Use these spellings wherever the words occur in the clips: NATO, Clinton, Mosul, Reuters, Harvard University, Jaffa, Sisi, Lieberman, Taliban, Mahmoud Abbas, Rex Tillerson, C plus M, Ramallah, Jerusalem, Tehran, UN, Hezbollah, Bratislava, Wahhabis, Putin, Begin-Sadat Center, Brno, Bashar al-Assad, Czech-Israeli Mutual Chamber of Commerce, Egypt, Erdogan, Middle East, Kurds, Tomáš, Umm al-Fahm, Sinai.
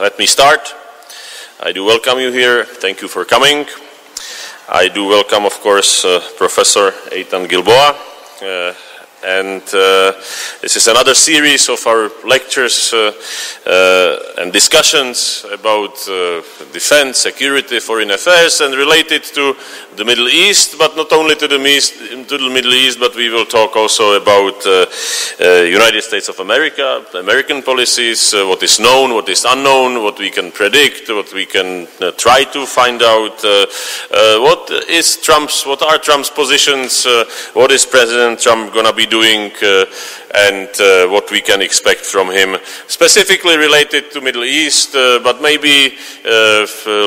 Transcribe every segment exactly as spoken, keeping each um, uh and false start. let me start. I do welcome you here. Thank you for coming. I do welcome, of course, uh, Professor Eytan Gilboa. Uh, and uh, this is another series of our lectures uh, uh, and discussions about uh, defense, security, foreign affairs, and related to the Middle East, but not only to the, East, to the Middle East, but we will talk also about uh, uh, United States of America, American policies, uh, what is known, what is unknown, what we can predict, what we can uh, try to find out, uh, uh, what is Trump's, what are Trump's positions, uh, what is President Trump going to be doing, uh, and uh, what we can expect from him, specifically related to Middle East, uh, but maybe uh,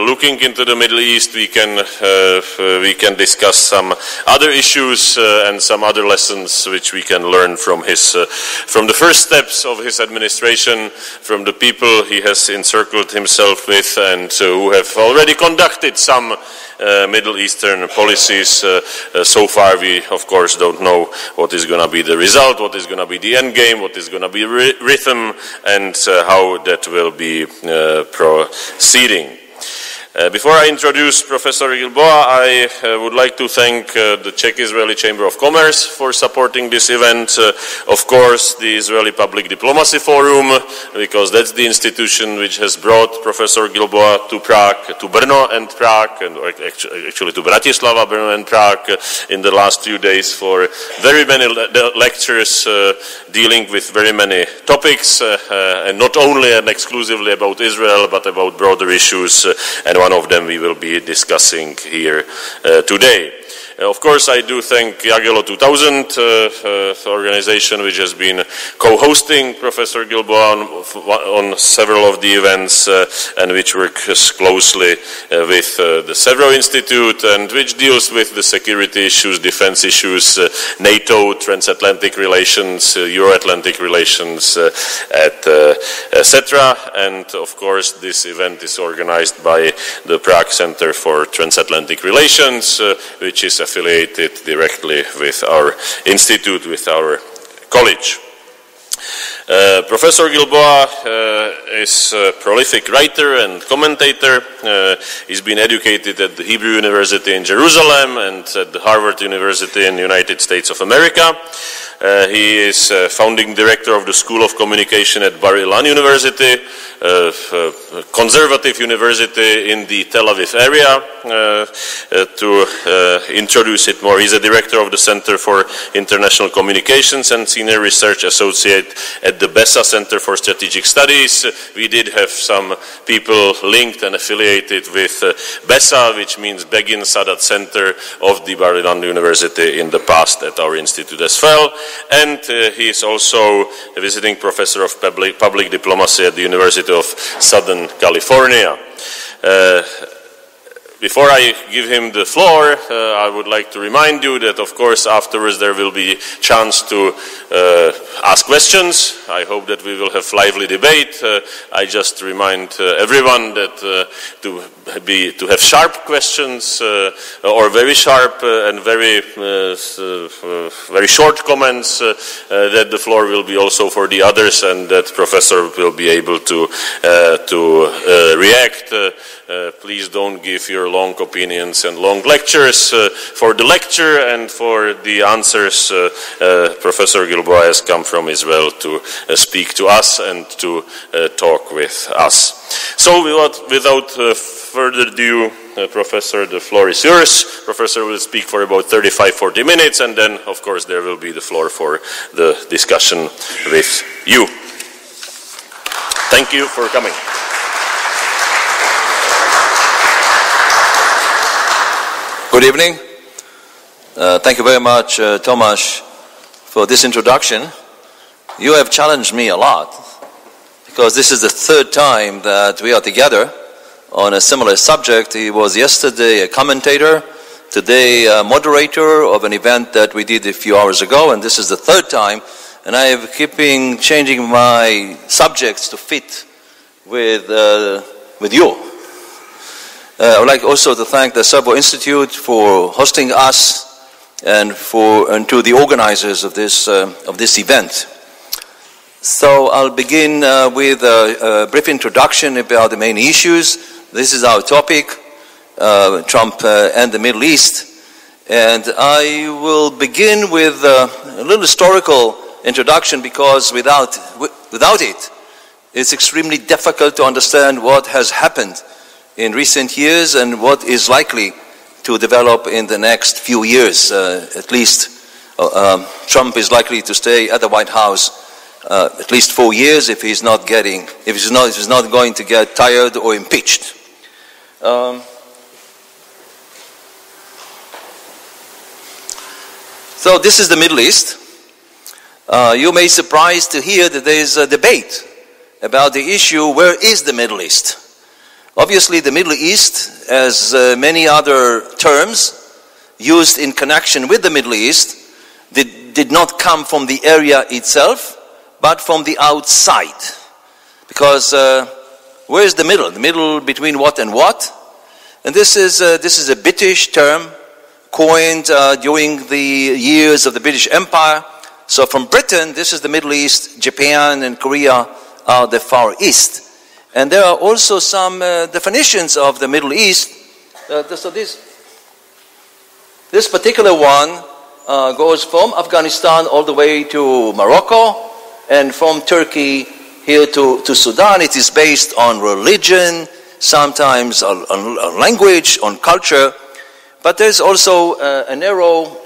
looking into the Middle East, we can uh, we can discuss some other issues uh, and some other lessons which we can learn from his uh, from the first steps of his administration, from the people he has encircled himself with, and uh, who have already conducted some uh, Middle Eastern policies. Uh, uh, so far, we of course don't know what is going to be the result, what is going to be the end game, what is going to be rhythm, and uh, how that will be uh, proceeding. Uh, before I introduce Professor Gilboa, I uh, would like to thank uh, the Czech-Israeli Chamber of Commerce for supporting this event. Uh, of course, the Israeli Public Diplomacy Forum, because that's the institution which has brought Professor Gilboa to Prague, to Brno and Prague, and actually to Bratislava, Brno and Prague, uh, in the last few days for very many le lectures uh, dealing with very many topics, uh, uh, and not only and exclusively about Israel, but about broader issues, uh, and one of them we will be discussing here uh, today. Uh, of course, I do thank Jagiello two thousand, uh, uh, organization which has been co-hosting Professor Gilboa on, on several of the events, uh, and which works closely uh, with uh, the CEVRO Institute, and which deals with the security issues, defense issues, uh, NATO, transatlantic relations, uh, Euro-Atlantic relations, uh, et, uh, et cetera. And of course, this event is organized by the Prague Center for Transatlantic Relations, uh, which is affiliated directly with our institute, with our college. Uh, Professor Gilboa uh, is a prolific writer and commentator. Uh, he's been educated at the Hebrew University in Jerusalem and at the Harvard University in the United States of America. Uh, he is uh, founding director of the School of Communication at Bar-Ilan University, uh, a conservative university in the Tel Aviv area. Uh, uh, to uh, introduce it more, he's a director of the Center for International Communications and senior research associate at the BESA Center for Strategic Studies. We did have some people linked and affiliated with uh, BESA, which means Begin-Sadat Center of the Bar-Ilan University in the past at our institute as well. And uh, he is also a visiting professor of public, public diplomacy at the University of Southern California. Uh, Before I give him the floor, uh, I would like to remind you that, of course, afterwards there will be a chance to uh, ask questions. I hope that we will have lively debate. Uh, I just remind uh, everyone that uh, to, be, to have sharp questions, uh, or very sharp uh, and very, uh, uh, very short comments, uh, uh, that the floor will be also for the others, and that Professor will be able to, uh, to uh, react. Uh, Uh, please don't give your long opinions and long lectures. Uh, for the lecture and for the answers, uh, uh, Professor Gilboa has come from Israel to uh, speak to us and to uh, talk with us. So without, without uh, further ado, Uh, Professor, the floor is yours. Professor will speak for about thirty-five to forty minutes, and then, of course, there will be the floor for the discussion with you. Thank you for coming. Good evening. Uh, thank you very much, uh, Tomáš, for this introduction. You have challenged me a lot, because this is the third time that we are together on a similar subject. He was yesterday a commentator, today a moderator of an event that we did a few hours ago, and this is the third time, and I am keeping changing my subjects to fit with, uh, with you. Uh, I would like also to thank the CEVRO Institute for hosting us, and for and to the organizers of this uh, of this event. So I'll begin uh, with a, a brief introduction about the main issues. This is our topic, uh, Trump uh, and the Middle East. And I will begin with uh, a little historical introduction, because without, without it, it's extremely difficult to understand what has happened in recent years and what is likely to develop in the next few years. Uh, at least uh, um, Trump is likely to stay at the White House uh, at least four years if he's not getting, if he's not, if he's not going to get tired or impeached. Um, So this is the Middle East. Uh, you may be surprised to hear that there is a debate about the issue, where is the Middle East? Obviously the Middle East, as uh, many other terms used in connection with the Middle East, did, did not come from the area itself, but from the outside. Because uh, where is the middle? The middle between what and what? And this is, uh, this is a British term, coined uh, during the years of the British Empire. So from Britain, this is the Middle East. Japan and Korea are the Far East. And there are also some uh, definitions of the Middle East. Uh, so this, this particular one uh, goes from Afghanistan all the way to Morocco, and from Turkey here to, to Sudan. It is based on religion, sometimes on, on, on language, on culture. But there's also uh, a narrow,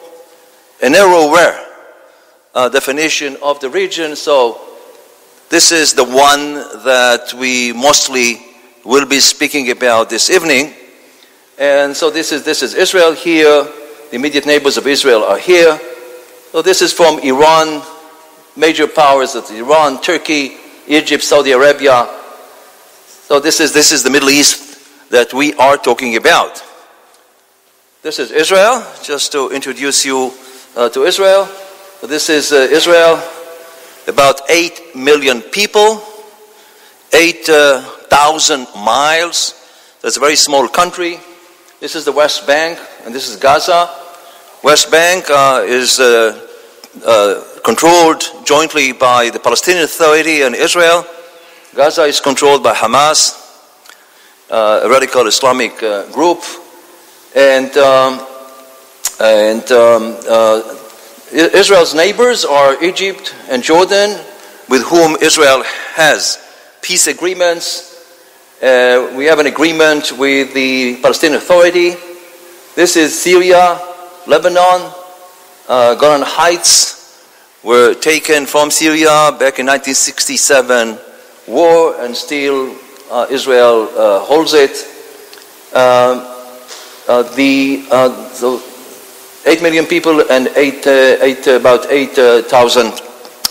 a narrower uh, definition of the region. So this is the one that we mostly will be speaking about this evening. And so this is, this is Israel here. The immediate neighbors of Israel are here. So this is from Iran, major powers of Iran, Turkey, Egypt, Saudi Arabia. So this is, this is the Middle East that we are talking about. This is Israel, just to introduce you uh, to Israel. This is uh, Israel, about eight million people, eight thousand uh, miles. That's a very small country. This is the West Bank, and this is Gaza. West Bank uh, is uh, uh, controlled jointly by the Palestinian Authority and Israel. Gaza is controlled by Hamas, uh, a radical Islamic uh, group. And, um, and um, uh, Israel's neighbors are Egypt and Jordan, with whom Israel has peace agreements. Uh, we have an agreement with the Palestinian Authority. This is Syria, Lebanon, uh, Golan Heights were taken from Syria back in nineteen sixty-seven war, and still uh, Israel uh, holds it. Um, Uh, the, uh, the eight million people and eight, uh, eight, uh, about eight thousand uh,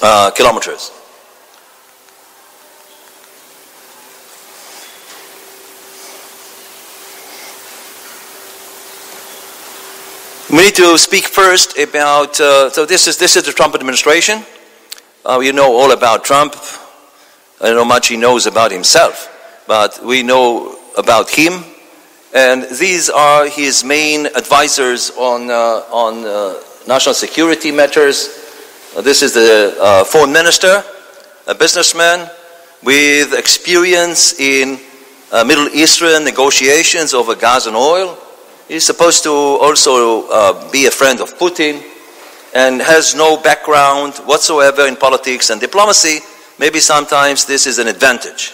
uh, kilometers. We need to speak first about, uh, so this is, this is the Trump administration. Uh, you know all about Trump. I don't know much he knows about himself, but we know about him. And these are his main advisors on, uh, on uh, national security matters. Uh, this is the uh, foreign minister, a businessman with experience in uh, Middle Eastern negotiations over gas and oil. He's supposed to also uh, be a friend of Putin, and has no background whatsoever in politics and diplomacy. Maybe sometimes this is an advantage.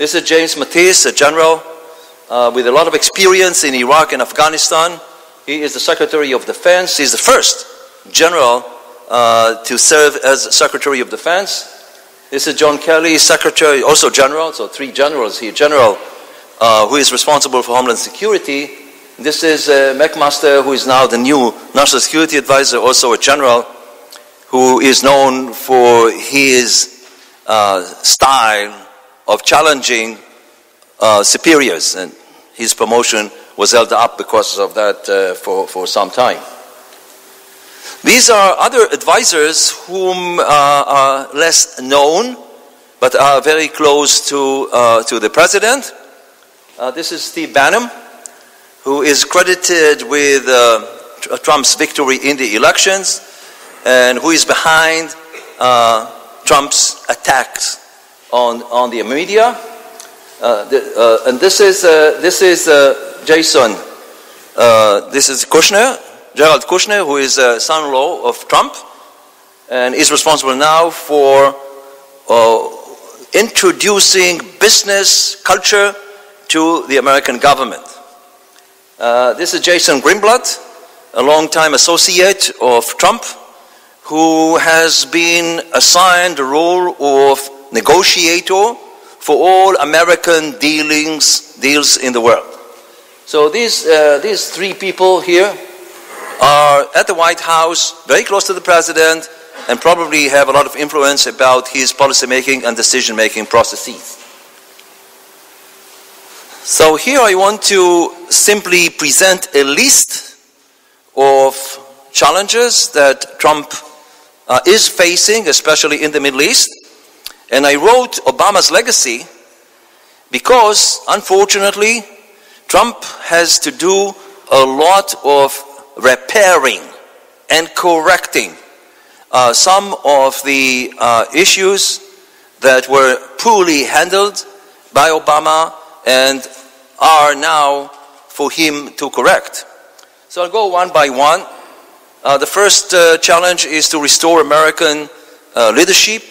This is James Mattis, a general, Uh, with a lot of experience in Iraq and Afghanistan. He is the Secretary of Defense. He's the first general uh, to serve as Secretary of Defense. This is John Kelly, Secretary, also General, so three generals here. General, uh, who is responsible for Homeland Security. This is uh, McMaster, who is now the new National Security Advisor, also a general, who is known for his uh, style of challenging uh, superiors, and his promotion was held up because of that uh, for, for some time. These are other advisors whom uh, are less known, but are very close to, uh, to the president. Uh, this is Steve Bannon, who is credited with uh, Trump's victory in the elections, and who is behind uh, Trump's attacks on, on the media. Uh, the, uh, and this is, uh, this is uh, Jason, uh, this is Kushner, Gerald Kushner, who is uh, son-in-law of Trump, and is responsible now for uh, introducing business culture to the American government. Uh, this is Jason Greenblatt, a long-time associate of Trump, who has been assigned the role of negotiator for all American dealings, deals in the world. So these, uh, these three people here are at the White House, very close to the president, and probably have a lot of influence about his policymaking and decision-making processes. So here I want to simply present a list of challenges that Trump uh, is facing, especially in the Middle East. And I wrote Obama's legacy because, unfortunately, Trump has to do a lot of repairing and correcting uh, some of the uh, issues that were poorly handled by Obama and are now for him to correct. So I'll go one by one. Uh, the first uh, challenge is to restore American uh, leadership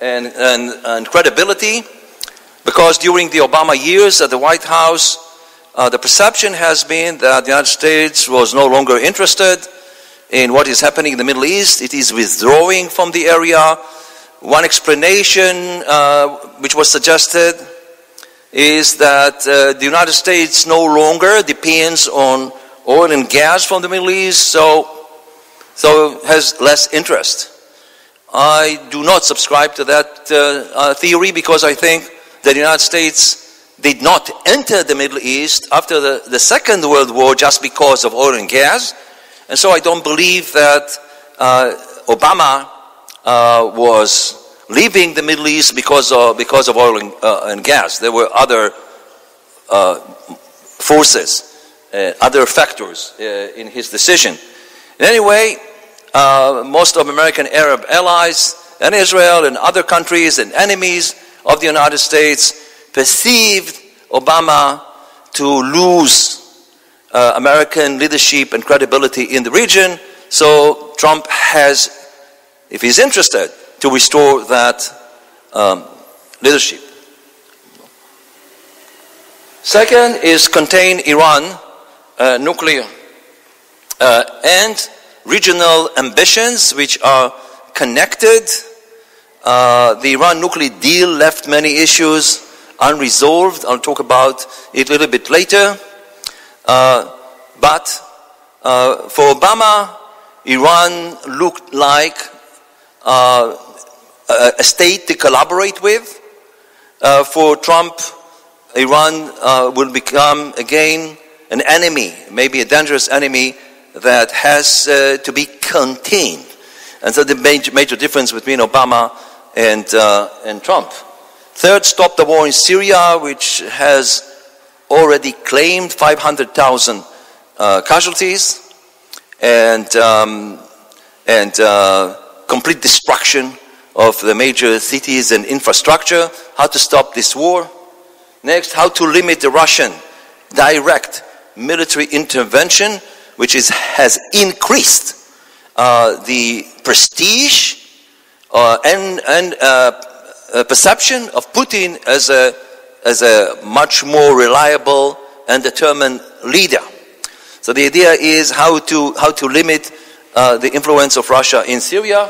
And, and, and credibility, because during the Obama years at the White House, uh, the perception has been that the United States was no longer interested in what is happening in the Middle East. It is withdrawing from the area. One explanation uh, which was suggested is that uh, the United States no longer depends on oil and gas from the Middle East, so, so has less interest. I do not subscribe to that uh, uh, theory, because I think that the United States did not enter the Middle East after the, the Second World War just because of oil and gas. And so I don't believe that uh, Obama uh, was leaving the Middle East because of, because of oil and, uh, and gas. There were other uh, forces, uh, other factors uh, in his decision. In any way, Uh, most of American Arab allies and Israel and other countries and enemies of the United States perceived Obama to lose uh, American leadership and credibility in the region. So Trump has, if he's interested, to restore that um, leadership. Second is contain Iran uh, nuclear uh, and regional ambitions which are connected. Uh, the Iran nuclear deal left many issues unresolved. I'll talk about it a little bit later. Uh, but uh, for Obama, Iran looked like uh, a state to collaborate with. Uh, for Trump, Iran uh, will become again an enemy, maybe a dangerous enemy, that has uh, to be contained. And so the major, major difference between Obama and, uh, and Trump. Third, stop the war in Syria, which has already claimed five hundred thousand uh, casualties and, um, and uh, complete destruction of the major cities and infrastructure. How to stop this war. Next, how to limit the Russian direct military intervention, which is, has increased uh, the prestige uh, and, and uh, perception of Putin as a, as a much more reliable and determined leader. So the idea is how to, how to limit uh, the influence of Russia in Syria.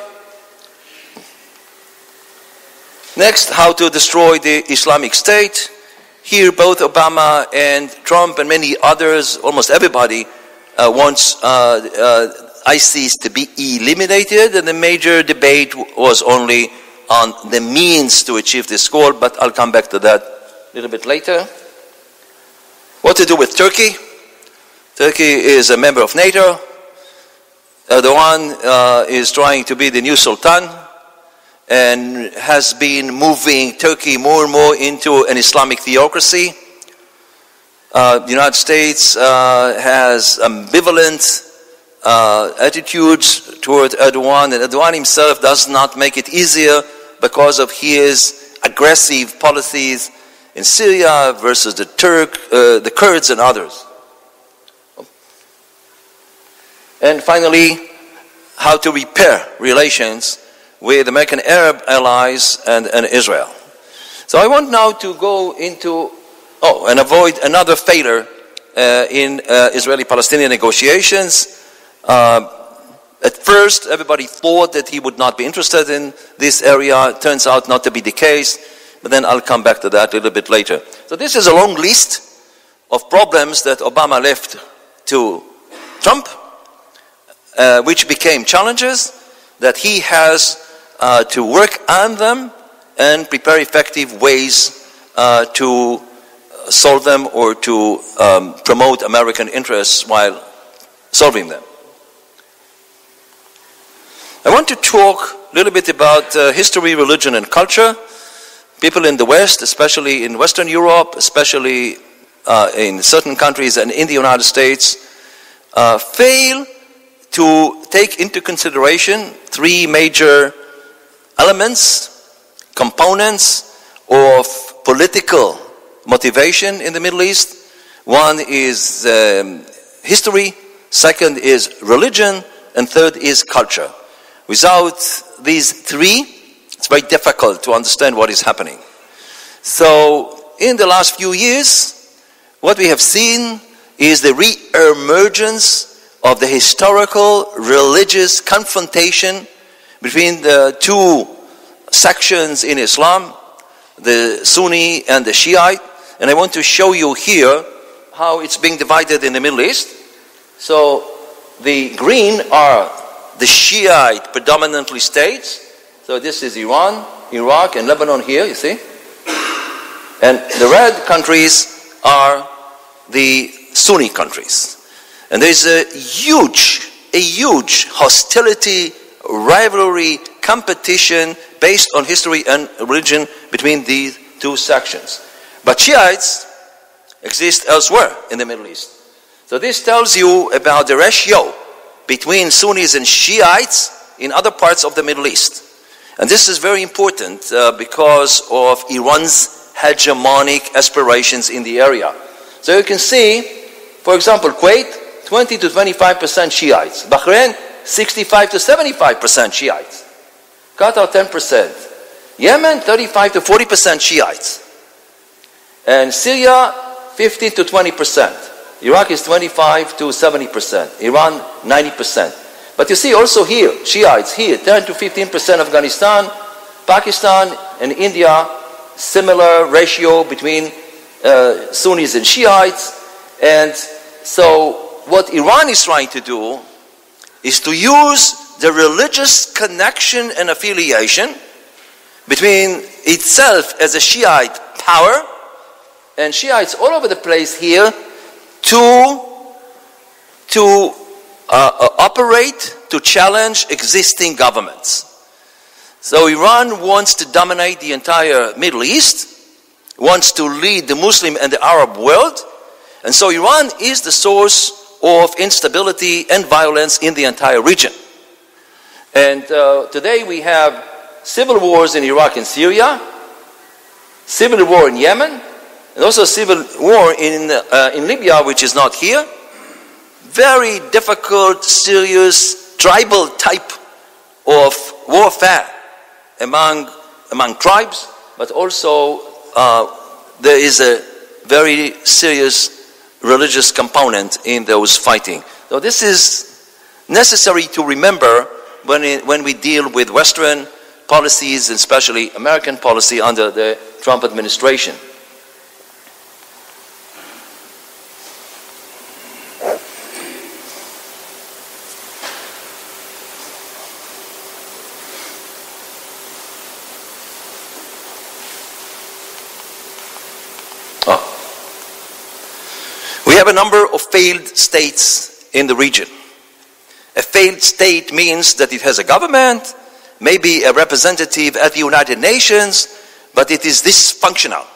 Next, how to destroy the Islamic State. Here both Obama and Trump and many others, almost everybody, Uh, wants uh, uh, ISIS to be eliminated, and the major debate was only on the means to achieve this goal, but I'll come back to that a little bit later. What to do with Turkey? Turkey is a member of NATO. Erdogan uh, is trying to be the new Sultan and has been moving Turkey more and more into an Islamic theocracy. Uh, the United States uh, has ambivalent uh, attitudes toward Erdogan, and Erdogan himself does not make it easier because of his aggressive policies in Syria versus the Turk, uh, the Kurds and others. And finally, how to repair relations with American Arab allies and, and Israel. So I want now to go into, oh, and avoid another failure uh, in uh, Israeli-Palestinian negotiations. Uh, at first, everybody thought that he would not be interested in this area. It turns out not to be the case. But then I'll come back to that a little bit later. So this is a long list of problems that Obama left to Trump, uh, which became challenges that he has uh, to work on them and prepare effective ways uh, to solve them or to um, promote American interests while solving them. I want to talk a little bit about uh, history, religion, and culture. People in the West, especially in Western Europe, especially uh, in certain countries and in the United States, uh, fail to take into consideration three major elements, components of political motivation in the Middle East. One is um, history, second is religion, and third is culture. Without these three, it's very difficult to understand what is happening. So, in the last few years, what we have seen is the re-emergence of the historical religious confrontation between the two sections in Islam, the Sunni and the Shiite. And I want to show you here how it's being divided in the Middle East. So, the green are the Shiite predominantly states. So this is Iran, Iraq, and Lebanon here, you see. And the red countries are the Sunni countries. And there's a huge, a huge hostility, rivalry, competition based on history and religion between these two sections. But Shiites exist elsewhere in the Middle East. So this tells you about the ratio between Sunnis and Shiites in other parts of the Middle East. And this is very important uh, because of Iran's hegemonic aspirations in the area. So you can see, for example, Kuwait, twenty to twenty-five percent Shiites. Bahrain, sixty-five to seventy-five percent Shiites. Qatar, ten percent. Yemen, thirty-five to forty percent Shiites. And Syria, fifteen to twenty percent. Iraq is twenty-five to seventy percent. Iran, ninety percent. But you see also here, Shiites here, ten to fifteen percent Afghanistan, Pakistan, and India, similar ratio between uh, Sunnis and Shiites. And so what Iran is trying to do is to use the religious connection and affiliation between itself as a Shiite power and Shiites all over the place here to, to Uh, uh, operate to challenge existing governments. So Iran wants to dominate the entire Middle East, wants to lead the Muslim and the Arab world, and so Iran is the source of instability and violence in the entire region. And uh, today we have civil wars in Iraq and Syria, civil war in Yemen, and also civil war in, uh, in Libya, which is not here. Very difficult, serious, tribal type of warfare among, among tribes, but also uh, there is a very serious religious component in those fighting. So this is necessary to remember when, it, when we deal with Western policies, especially American policy under the Trump administration. We have a number of failed states in the region. A failed state means that it has a government, maybe a representative at the United Nations, but it is dysfunctional.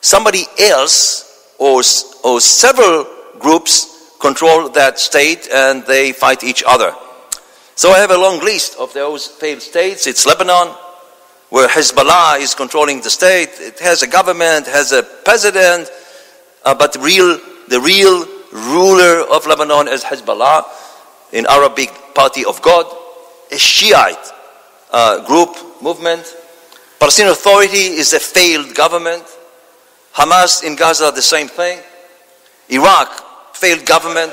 Somebody else or, or several groups control that state and they fight each other. So I have a long list of those failed states. It's Lebanon, where Hezbollah is controlling the state. It has a government, has a president, uh, but real, the real ruler of Lebanon is Hezbollah, in Arabic, Party of God, a Shiite uh, group, movement. Palestinian Authority is a failed government. Hamas in Gaza, the same thing. Iraq, failed government.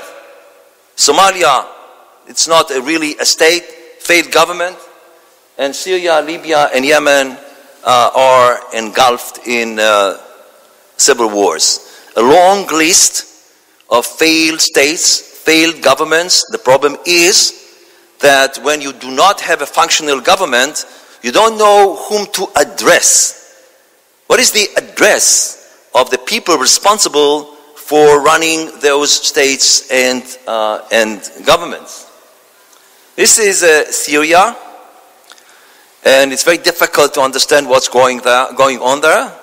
Somalia, it's not a really a state, failed government. And Syria, Libya, and Yemen uh, are engulfed in uh, civil wars. A long list of failed states, failed governments. The problem is that when you do not have a functional government, you don't know whom to address. What is the address of the people responsible for running those states and, uh, and governments? This is uh, Syria. And it's very difficult to understand what's going, there, going on there,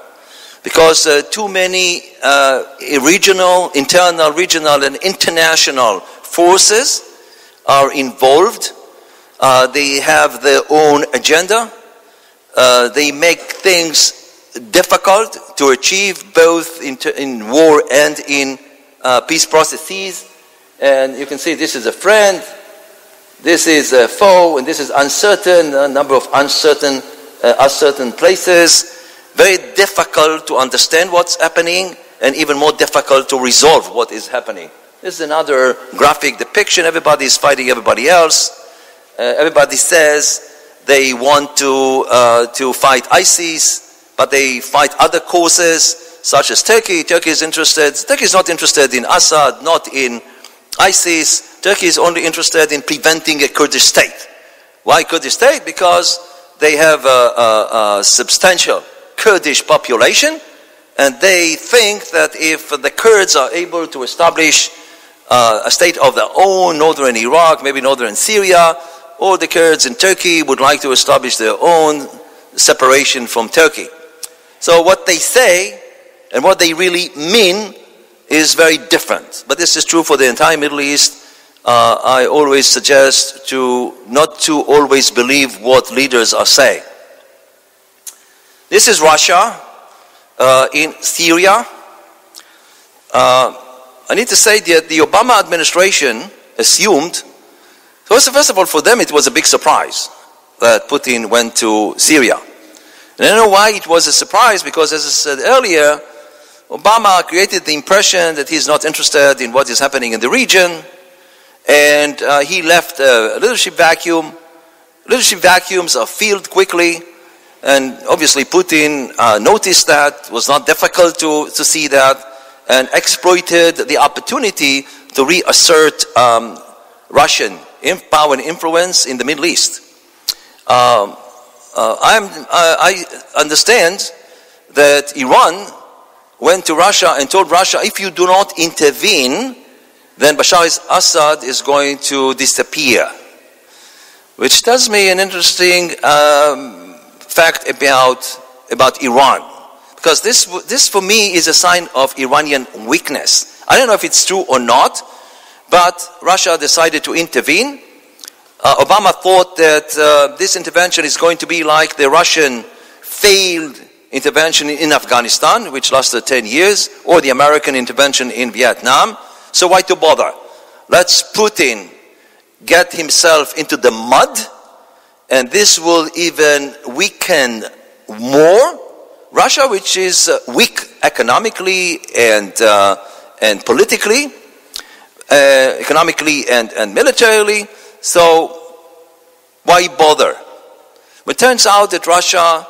because uh, too many uh, regional, internal, regional, and international forces are involved. Uh, they have their own agenda. Uh, they make things difficult to achieve, both in, in war and in uh, peace processes. And you can see this is a friend. This is a foe, and this is uncertain, a number of uncertain, uh, uncertain places. Very difficult to understand what's happening, and even more difficult to resolve what is happening. This is another graphic depiction. Everybody is fighting everybody else. Uh, everybody says they want to, uh, to fight ISIS, but they fight other causes, such as Turkey. Turkey is interested. Turkey is not interested in Assad, not in ISIS. Turkey is only interested in preventing a Kurdish state. Why Kurdish state? Because they have a, a, a substantial Kurdish population, and they think that if the Kurds are able to establish uh, a state of their own, northern Iraq, maybe northern Syria, or the Kurds in Turkey would like to establish their own separation from Turkey. So what they say and what they really mean is very different. But this is true for the entire Middle East. Uh, I always suggest to not to always believe what leaders are saying. This is Russia uh, in Syria. Uh, I need to say that the Obama administration assumed, first of all, for them it was a big surprise that Putin went to Syria. And I don't know why it was a surprise, because as I said earlier, Obama created the impression that he's not interested in what is happening in the region. And uh, he left a leadership vacuum. Leadership vacuums are filled quickly. And obviously Putin uh, noticed that. It was not difficult to, to see that, and exploited the opportunity to reassert um, Russian power and influence in the Middle East. Um, uh, I'm, I, I understand that Iran went to Russia and told Russia, if you do not intervene, then Bashar al-Assad is going to disappear, which tells me an interesting um, fact about, about Iran. Because this, this for me is a sign of Iranian weakness. I don't know if it's true or not, but Russia decided to intervene. Uh, Obama thought that uh, this intervention is going to be like the Russian failed intervention in Afghanistan, which lasted ten years, or the American intervention in Vietnam. So why to bother? Let's Putin get himself into the mud, and this will even weaken more Russia, which is weak economically and, uh, and politically, uh, economically and, and militarily. So why bother? But it turns out that Russia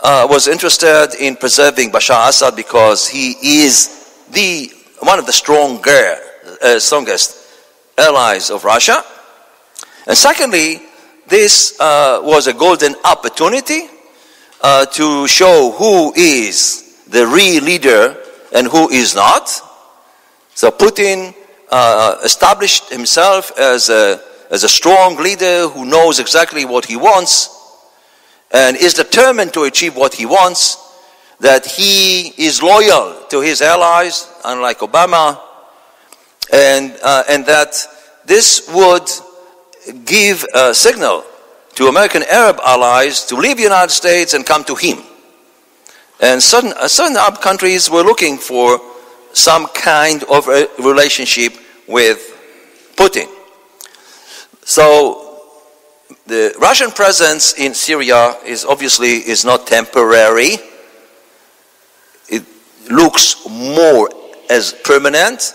uh, was interested in preserving Bashar Assad, because he is the one of the stronger, uh, strongest allies of Russia. And secondly, this uh, was a golden opportunity uh, to show who is the real leader and who is not. So Putin uh, established himself as a, as a strong leader who knows exactly what he wants and is determined to achieve what he wants, that he is loyal to his allies, unlike Obama, and, uh, and that this would give a signal to American Arab allies to leave the United States and come to him. And certain, uh, certain Arab countries were looking for some kind of a relationship with Putin. So the Russian presence in Syria is obviously is not temporary. It looks more as permanent.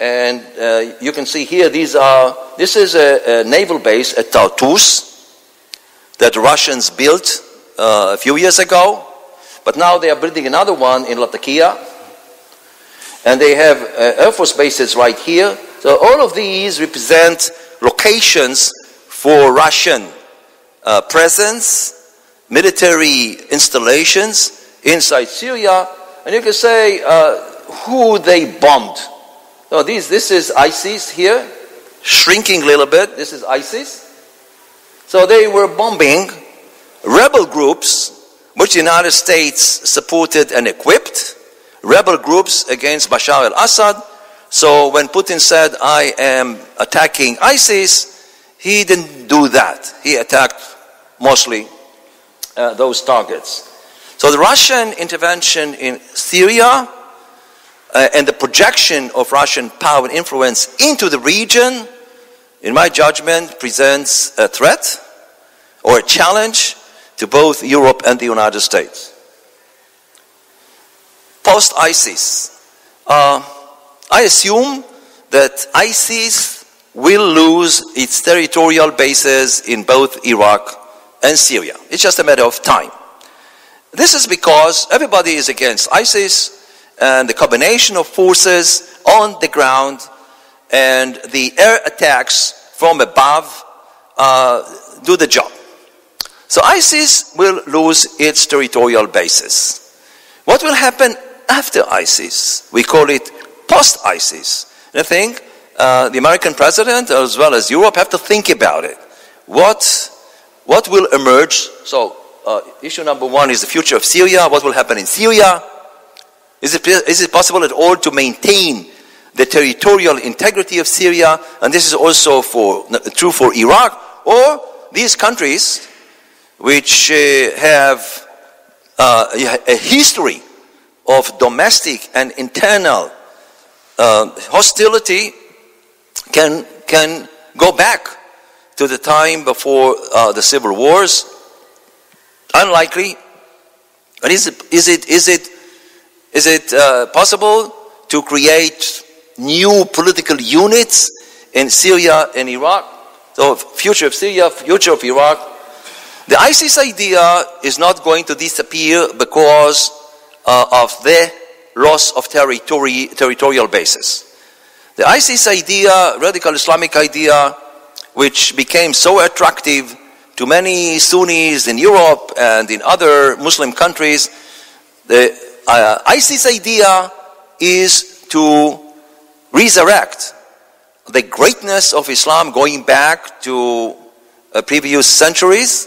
And uh, you can see here, these are, this is a, a naval base at Tartus that Russians built uh, a few years ago. But now they are building another one in Latakia. And they have uh, Air Force bases right here. So all of these represent locations for Russian uh, presence, military installations inside Syria. And you can say uh, who they bombed. So these, this is ISIS here, shrinking a little bit. This is ISIS. So they were bombing rebel groups, which the United States supported and equipped, rebel groups against Bashar al-Assad. So when Putin said, I am attacking ISIS, he didn't do that. He attacked mostly uh, those targets. So the Russian intervention in Syria Uh, and the projection of Russian power and influence into the region, in my judgment, presents a threat or a challenge to both Europe and the United States. Post-ISIS, uh, I assume that ISIS will lose its territorial bases in both Iraq and Syria. It's just a matter of time. This is because everybody is against ISIS, and the combination of forces on the ground and the air attacks from above uh, do the job. So ISIS will lose its territorial bases. What will happen after ISIS? We call it post-ISIS. And I think uh, the American president, as well as Europe, have to think about it. What, what will emerge? So uh, issue number one is the future of Syria. What will happen in Syria? Is it, is it possible at all to maintain the territorial integrity of Syria? And this is also for, true for Iraq. Or these countries, which uh, have uh, a history of domestic and internal uh, hostility, can, can go back to the time before uh, the civil wars. Unlikely. But is it, is it, is it Is it uh, possible to create new political units in Syria and Iraq? So future of Syria, future of Iraq. The ISIS idea is not going to disappear because uh, of their loss of territory, territorial basis. The ISIS idea, radical Islamic idea, which became so attractive to many Sunnis in Europe and in other Muslim countries, the Uh, ISIS idea is to resurrect the greatness of Islam going back to uh, previous centuries.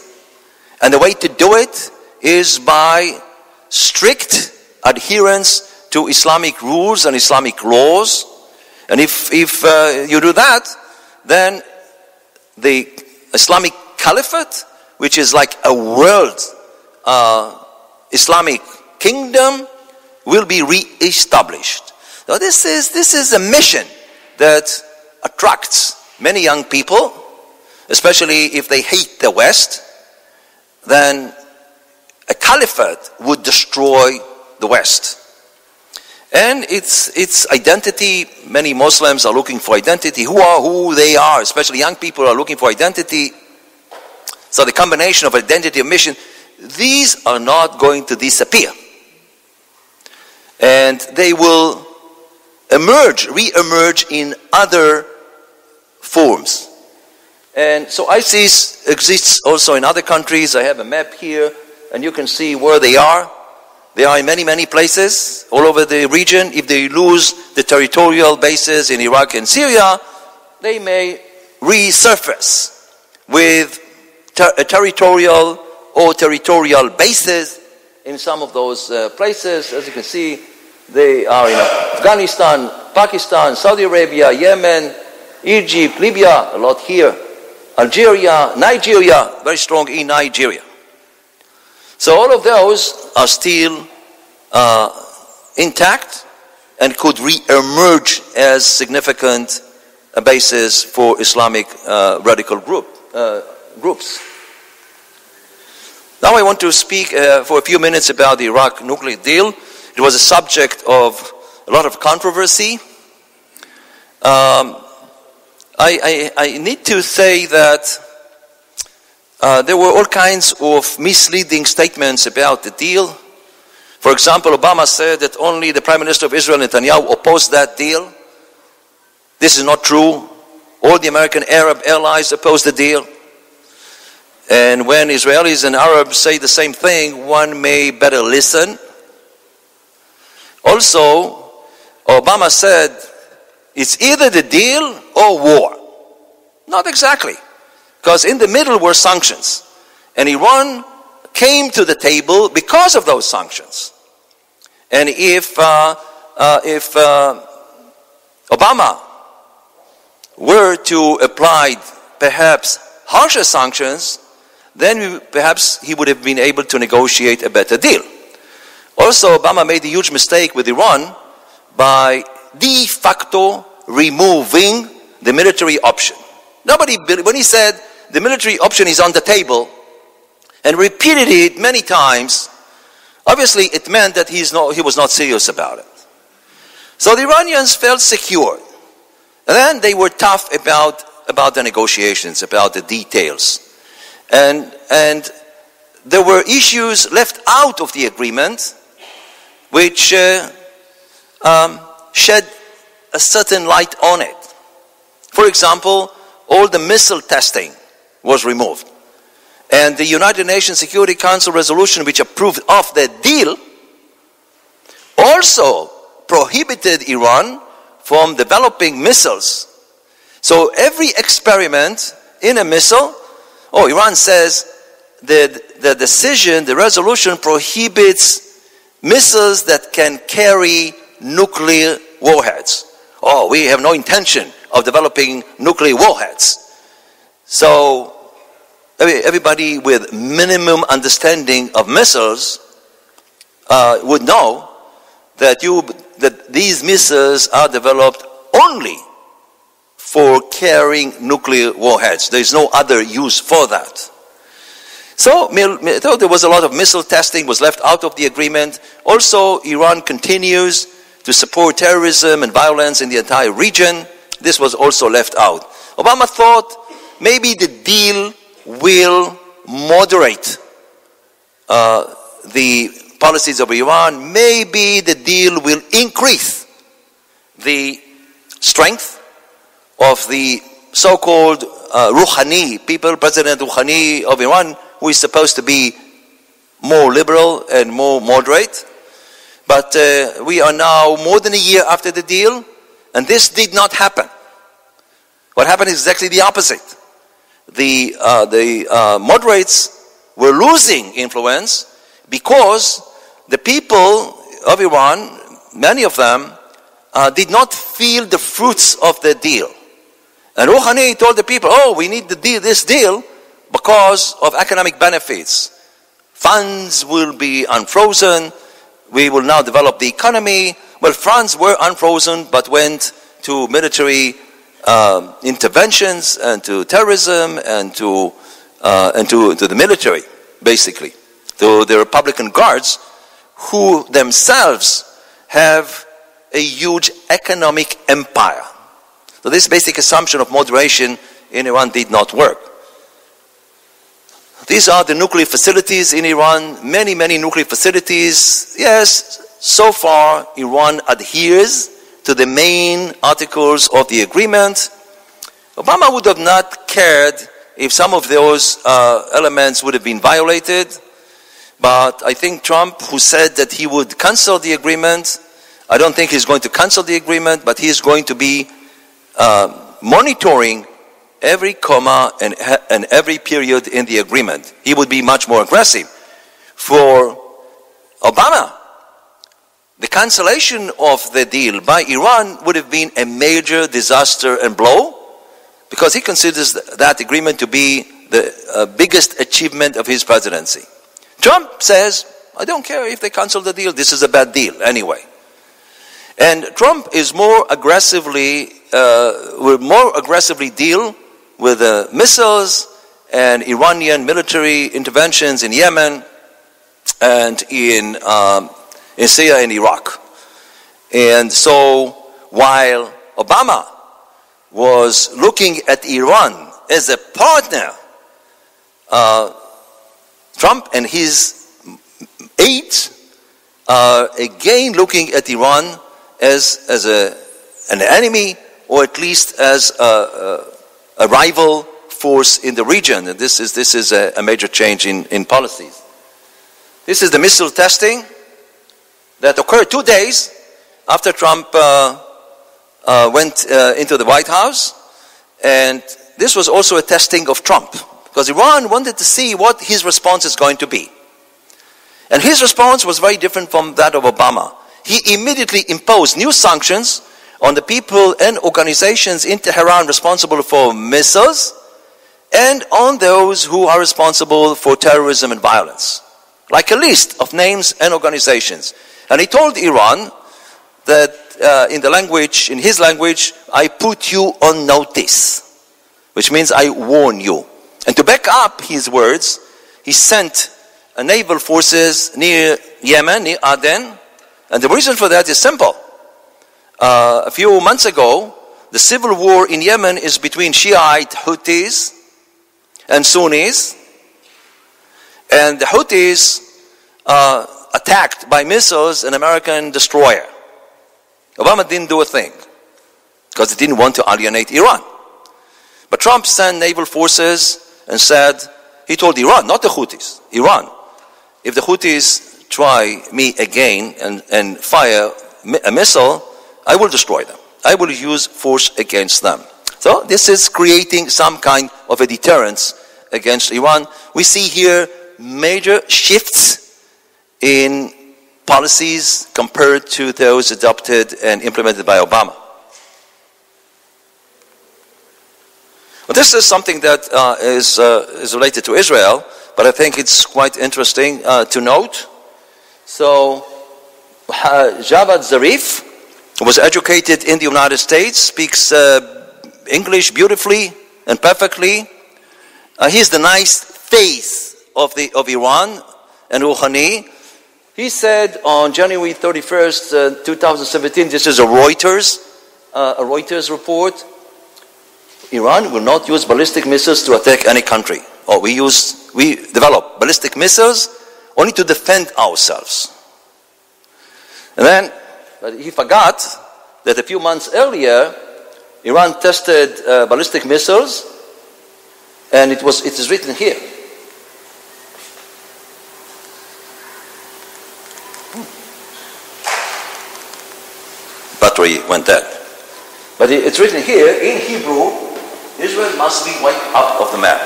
And the way to do it is by strict adherence to Islamic rules and Islamic laws. And if, if uh, you do that, then the Islamic Caliphate, which is like a world uh, Islamic kingdom, will be re-established. So this is, this is a mission that attracts many young people, especially if they hate the West. Then a caliphate would destroy the West. And its, its identity, many Muslims are looking for identity. Who are who they are, especially young people are looking for identity. So the combination of identity and mission, these are not going to disappear. And they will emerge, re-emerge in other forms. And so ISIS exists also in other countries. I have a map here, and you can see where they are. They are in many, many places all over the region. If they lose the territorial bases in Iraq and Syria, they may resurface with ter- a territorial or territorial bases in some of those uh, places. As you can see, they are in Afghanistan, Pakistan, Saudi Arabia, Yemen, Egypt, Libya, a lot here. Algeria, Nigeria, very strong in Nigeria. So all of those are still uh, intact and could re-emerge as significant a basis for Islamic uh, radical group, uh, groups. Now I want to speak uh, for a few minutes about the Iraq nuclear deal. It was a subject of a lot of controversy. Um, I, I, I need to say that uh, there were all kinds of misleading statements about the deal. For example, Obama said that only the Prime Minister of Israel, Netanyahu, opposed that deal. This is not true. All the American Arab allies opposed the deal. And when Israelis and Arabs say the same thing, one may better listen. Also, Obama said, it's either the deal or war. Not exactly. Because in the middle were sanctions. And Iran came to the table because of those sanctions. And if uh, uh, if uh, Obama were to apply perhaps harsher sanctions, then perhaps he would have been able to negotiate a better deal. Also, Obama made a huge mistake with Iran by de facto removing the military option. Nobody, when he said the military option is on the table, and repeated it many times, obviously it meant that he's not, he was not serious about it. So the Iranians felt secure. And then they were tough about, about the negotiations, about the details. And, and there were issues left out of the agreement, which uh, um, shed a certain light on it. For example, all the missile testing was removed. And the United Nations Security Council resolution, which approved of that deal, also prohibited Iran from developing missiles. So every experiment in a missile, oh, Iran says the, the decision, the resolution prohibits missiles that can carry nuclear warheads. Oh, we have no intention of developing nuclear warheads. So everybody with minimum understanding of missiles uh, would know that, you, that these missiles are developed only for carrying nuclear warheads. There is no other use for that. So, though there was a lot of missile testing was left out of the agreement, also Iran continues to support terrorism and violence in the entire region. This was also left out. Obama thought maybe the deal will moderate uh, the policies of Iran. Maybe the deal will increase the strength of the so-called uh, Rouhani people, President Rouhani of Iran, who is supposed to be more liberal and more moderate. But uh, we are now more than a year after the deal, and this did not happen. What happened is exactly the opposite. The, uh, the uh, moderates were losing influence because the people of Iran, many of them, uh, did not feel the fruits of the deal. And Rouhani told the people, oh, we need the deal, this deal because of economic benefits. Funds will be unfrozen. We will now develop the economy. Well, funds were unfrozen but went to military Um, interventions and to terrorism and to uh, and to, to the military, basically, to the Republican Guards, who themselves have a huge economic empire. So this basic assumption of moderation in Iran did not work. These are the nuclear facilities in Iran, many, many nuclear facilities. Yes, so far Iran adheres to the main articles of the agreement. Obama would have not cared if some of those uh, elements would have been violated. But I think Trump, who said that he would cancel the agreement, I don't think he's going to cancel the agreement, but he's going to be uh, monitoring every comma and, and every period in the agreement. He would be much more aggressive. For Obama, the cancellation of the deal by Iran would have been a major disaster and blow, because he considers that agreement to be the uh, biggest achievement of his presidency. Trump says, I don't care if they cancel the deal, this is a bad deal anyway. And Trump is more aggressively, uh, will more aggressively deal with the uh, missiles and Iranian military interventions in Yemen and in, um, in Syria and Iraq. And so while Obama was looking at Iran as a partner, uh, Trump and his aides are again looking at Iran as, as a, an enemy, or at least as a, a, a rival force in the region. And this is, this is a, a major change in, in policies. This is the missile testing that occurred two days after Trump uh, uh, went uh, into the White House. And this was also a testing of Trump, because Iran wanted to see what his response is going to be. And his response was very different from that of Obama. He immediately imposed new sanctions on the people and organizations in Tehran responsible for missiles, and on those who are responsible for terrorism and violence, like a list of names and organizations. And he told Iran that uh, in the language, in his language, I put you on notice, which means I warn you. And to back up his words, he sent naval forces near Yemen, near Aden. And the reason for that is simple. Uh, a few months ago, the civil war in Yemen is between Shiite Houthis and Sunnis. And the Houthis uh, attacked by missiles an American destroyer. Obama didn't do a thing, because he didn't want to alienate Iran. But Trump sent naval forces and said, he told Iran, not the Houthis, Iran, if the Houthis try me again and, and fire a missile, I will destroy them. I will use force against them. So this is creating some kind of a deterrence against Iran. We see here major shifts in policies compared to those adopted and implemented by Obama. Well, this is something that uh, is, uh, is related to Israel, but I think it's quite interesting uh, to note. So, uh, Javad Zarif was educated in the United States, speaks uh, English beautifully and perfectly. Uh, he's the nice face of, the, of Iran and Rouhani. He said on January thirty-first, uh, two thousand seventeen, this is a Reuters, uh, a Reuters report, Iran will not use ballistic missiles to attack any country. Or we use, we develop ballistic missiles only to defend ourselves. And then, but he forgot that a few months earlier, Iran tested uh, ballistic missiles, and it was, it is written here. Hmm. Battery went dead. But it, it's written here in Hebrew, Israel must be wiped out of the map.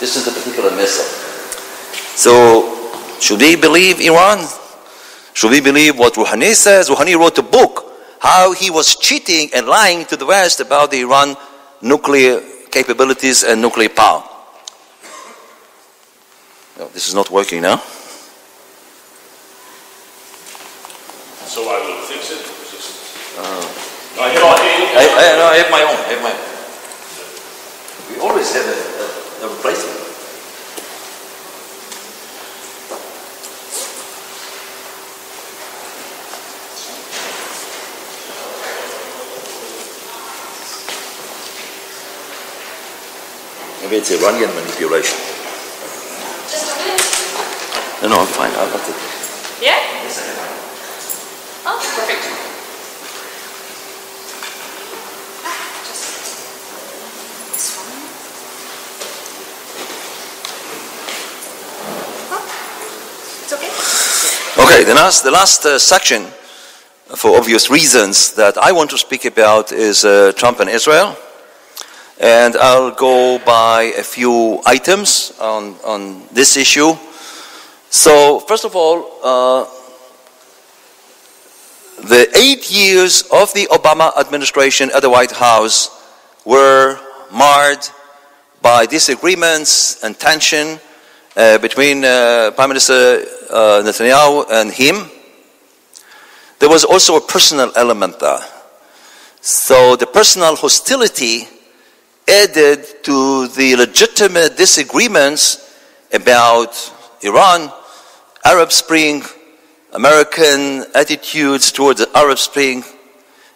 This is the particular missile. So, should we believe Iran? Should we believe what Rouhani says? Rouhani wrote a book, how he was cheating and lying to the West about the Iran nuclear capabilities and nuclear power. No, this is not working now. So I will fix it. Just... Uh, no, I, have I, I, no, I have my own. I have my own. We always have a, a, a replacement. Maybe it's Iranian manipulation. Just a minute. No, no, I'm fine. I'll have to. Yeah? Yes, I have. Oh, perfect. Okay, the last, the last uh, section, for obvious reasons, that I want to speak about is uh, Trump and Israel. And I'll go by a few items on, on this issue. So, first of all, uh, the eight years of the Obama administration at the White House were marred by disagreements and tension uh, between uh, Prime Minister uh, Netanyahu and him. There was also a personal element there. So the personal hostility added to the legitimate disagreements about Iran, Arab Spring, American attitudes towards the Arab Spring,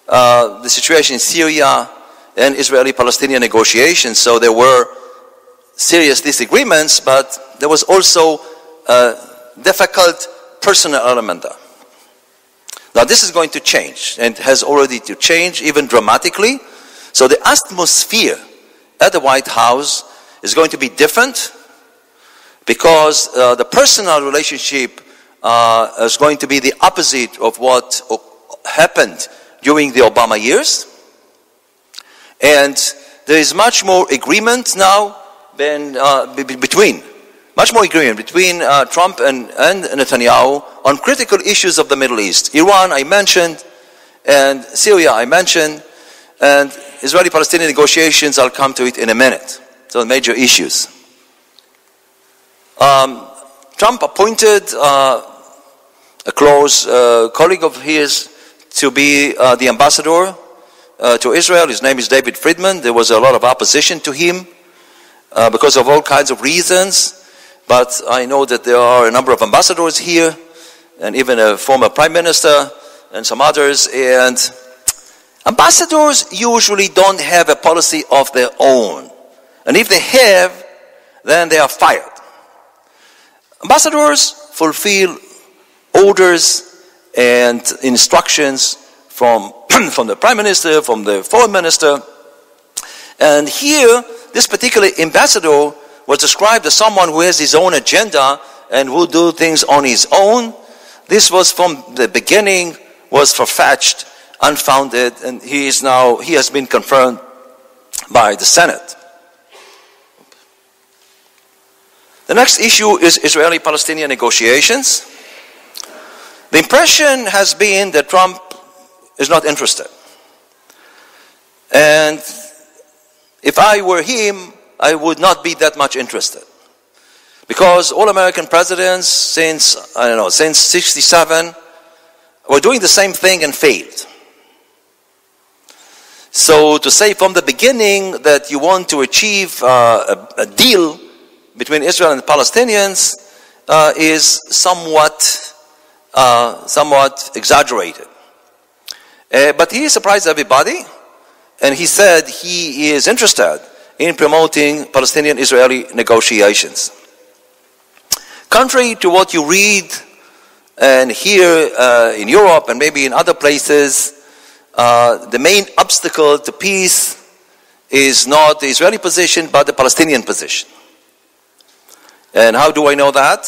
uh, the situation in Syria, and Israeli-Palestinian negotiations. So there were serious disagreements, but there was also a difficult personal element there. Now this is going to change, and has already to change, even dramatically. So the atmosphere at the White House is going to be different, because uh, the personal relationship uh, is going to be the opposite of what happened during the Obama years. And there is much more agreement now than uh, between, much more agreement between uh, Trump and, and Netanyahu on critical issues of the Middle East. Iran, I mentioned, and Syria, I mentioned, and Israeli-Palestinian negotiations, I'll come to it in a minute. So major issues. Um, Trump appointed uh, a close uh, colleague of his to be uh, the ambassador Uh, to Israel. His name is David Friedman. There was a lot of opposition to him uh, because of all kinds of reasons. But I know that there are a number of ambassadors here, and even a former prime minister and some others. And ambassadors usually don't have a policy of their own. And if they have, then they are fired. Ambassadors fulfill orders and instructions from from the Prime Minister, from the Foreign Minister. And here, this particular ambassador was described as someone who has his own agenda and will do things on his own. This was from the beginning, was far-fetched, unfounded, and he is now, he has been confirmed by the Senate. The next issue is Israeli-Palestinian negotiations. The impression has been that Trump is not interested. And if I were him, I would not be that much interested. Because all American presidents since, I don't know, since sixty-seven were doing the same thing and failed. So to say from the beginning that you want to achieve uh, a, a deal between Israel and the Palestinians uh, is somewhat, uh, somewhat exaggerated. Uh, but he surprised everybody, and he said he is interested in promoting Palestinian-Israeli negotiations. Contrary to what you read and hear uh, in Europe and maybe in other places, uh, the main obstacle to peace is not the Israeli position, but the Palestinian position. And how do I know that?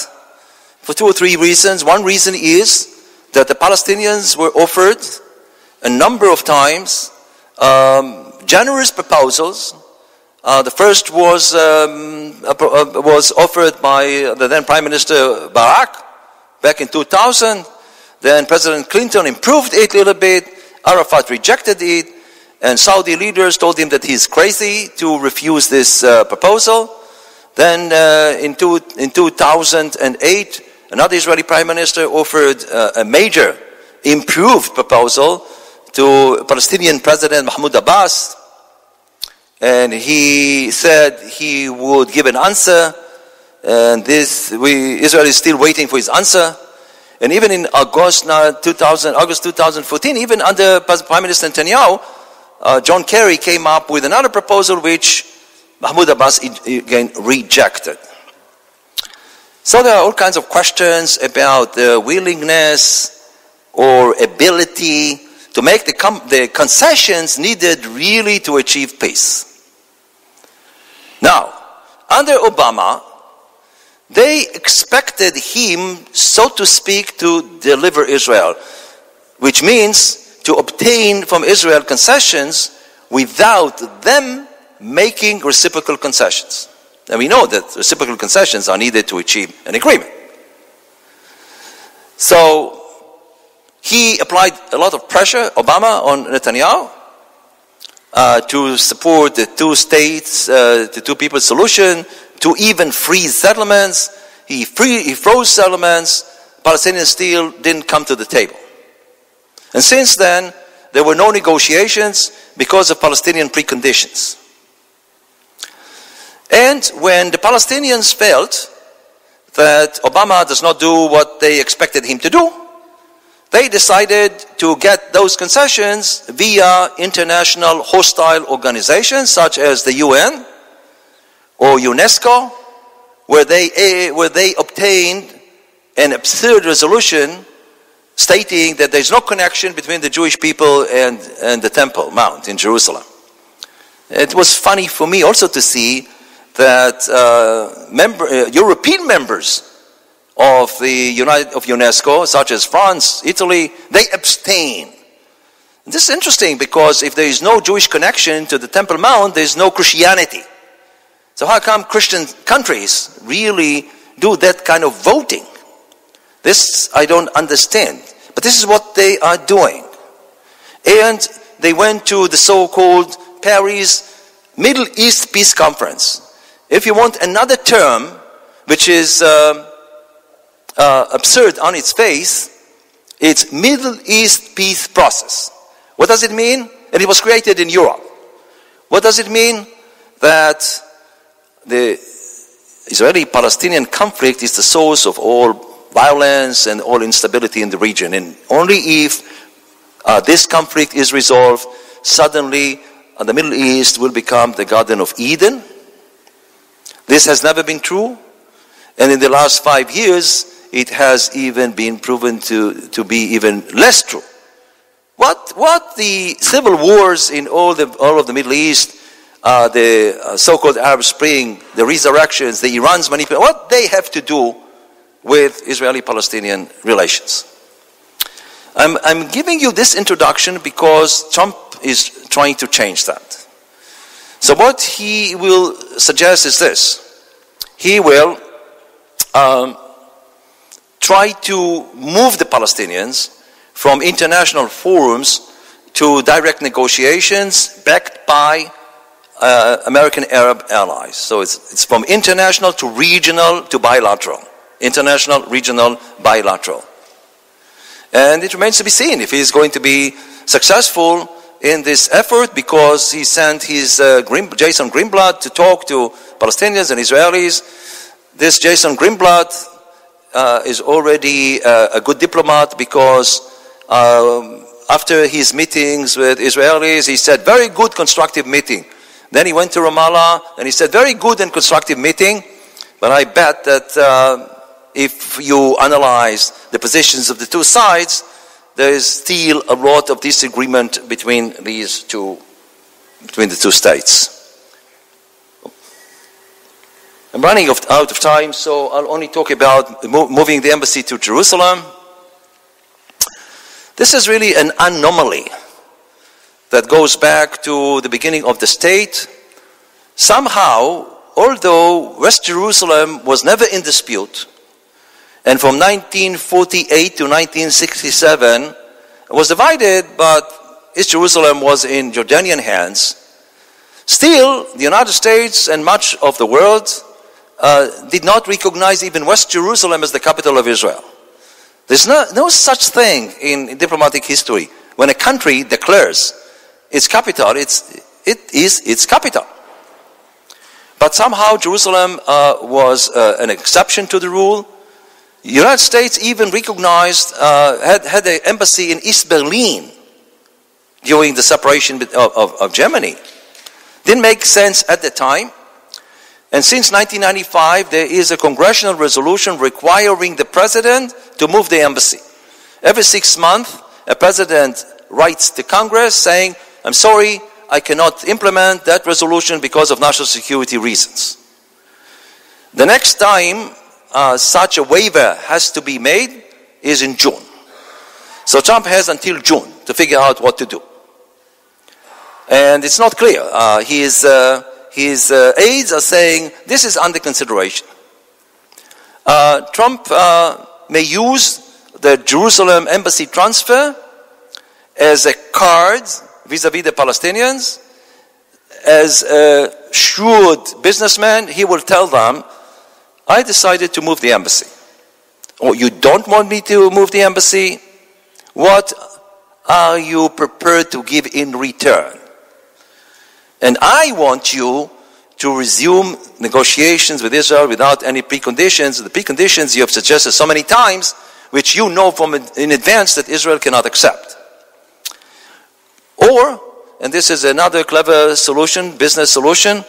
For two or three reasons. One reason is that the Palestinians were offered a number of times um, generous proposals. Uh, the first was um, was offered by the then Prime Minister Mubarak back in two thousand. Then President Clinton improved it a little bit. Arafat rejected it, and Saudi leaders told him that he's crazy to refuse this uh, proposal. Then uh, in, two, in two thousand eight, another Israeli Prime Minister offered uh, a major improved proposal to Palestinian President Mahmoud Abbas, and he said he would give an answer, and this we Israel is still waiting for his answer. And even in August two thousand fourteen, even under Prime Minister Netanyahu, uh, John Kerry came up with another proposal which Mahmoud Abbas again rejected. So there are all kinds of questions about the willingness or ability to make the, the concessions needed really to achieve peace. Now, under Obama, they expected him, so to speak, to deliver Israel, which means to obtain from Israel concessions without them making reciprocal concessions. And we know that reciprocal concessions are needed to achieve an agreement. So he applied a lot of pressure, Obama, on Netanyahu, uh, to support the two states, uh, the two people solution, to even freeze settlements. He, free, he froze settlements. Palestinians still didn't come to the table. And since then, there were no negotiations because of Palestinian preconditions. And when the Palestinians felt that Obama does not do what they expected him to do, they decided to get those concessions via international hostile organizations such as the U N or UNESCO, where they, where they obtained an absurd resolution stating that there's no connection between the Jewish people and, and the Temple Mount in Jerusalem. It was funny for me also to see that uh, member, uh, European members of the United, of UNESCO, such as France, Italy, they abstain. And this is interesting because if there is no Jewish connection to the Temple Mount, there is no Christianity. So how come Christian countries really do that kind of voting? This I don't understand. But this is what they are doing. And they went to the so-called Paris Middle East Peace Conference. If you want another term, which is uh, uh, absurd on its face, it's Middle East Peace Process. What does it mean? And it was created in Europe. What does it mean? That the Israeli-Palestinian conflict is the source of all violence and all instability in the region. And only if uh, this conflict is resolved, suddenly uh, the Middle East will become the Garden of Eden. This has never been true, and in the last five years, it has even been proven to, to be even less true. What, what the civil wars in all, the, all of the Middle East, uh, the uh, so-called Arab Spring, the resurrections, the Iran's manipulation, what they have to do with Israeli-Palestinian relations. I'm, I'm giving you this introduction because Trump is trying to change that. So what he will suggest is this. He will um, try to move the Palestinians from international forums to direct negotiations backed by uh, American Arab allies. So it's, it's from international to regional to bilateral. International, regional, bilateral. And it remains to be seen if he's going to be successful in this effort, because he sent his uh, Green, Jason Greenblatt to talk to Palestinians and Israelis. This Jason Greenblatt uh, is already uh, a good diplomat, because um, after his meetings with Israelis, he said, very good constructive meeting. Then he went to Ramallah and he said, very good and constructive meeting. But I bet that uh, if you analyze the positions of the two sides, there is still a lot of disagreement between these two, between the two states. I'm running out of time, so I'll only talk about moving the embassy to Jerusalem. This is really an anomaly that goes back to the beginning of the state. Somehow, although West Jerusalem was never in dispute, and from nineteen forty-eight to nineteen sixty-seven, it was divided, but East Jerusalem was in Jordanian hands. Still, the United States and much of the world uh, did not recognize even West Jerusalem as the capital of Israel. There's no, no such thing in diplomatic history. When a country declares its capital, it's, it is its capital. But somehow Jerusalem uh, was uh, an exception to the rule. The United States even recognized, uh, had, had an embassy in East Berlin during the separation of, of, of Germany. Didn't make sense at the time. And since nineteen ninety-five, there is a congressional resolution requiring the president to move the embassy. Every six months, a president writes to Congress saying, I'm sorry, I cannot implement that resolution because of national security reasons. The next time Uh, such a waiver has to be made is in June. So Trump has until June to figure out what to do. And it's not clear. Uh, his uh, his uh, aides are saying this is under consideration. Uh, Trump uh, may use the Jerusalem embassy transfer as a card vis-a-vis the Palestinians as a shrewd businessman, he will tell them, I decided to move the embassy. Or, you don't want me to move the embassy? What are you prepared to give in return? And I want you to resume negotiations with Israel without any preconditions, the preconditions you have suggested so many times, which you know from in advance that Israel cannot accept. Or, and this is another clever solution, business solution,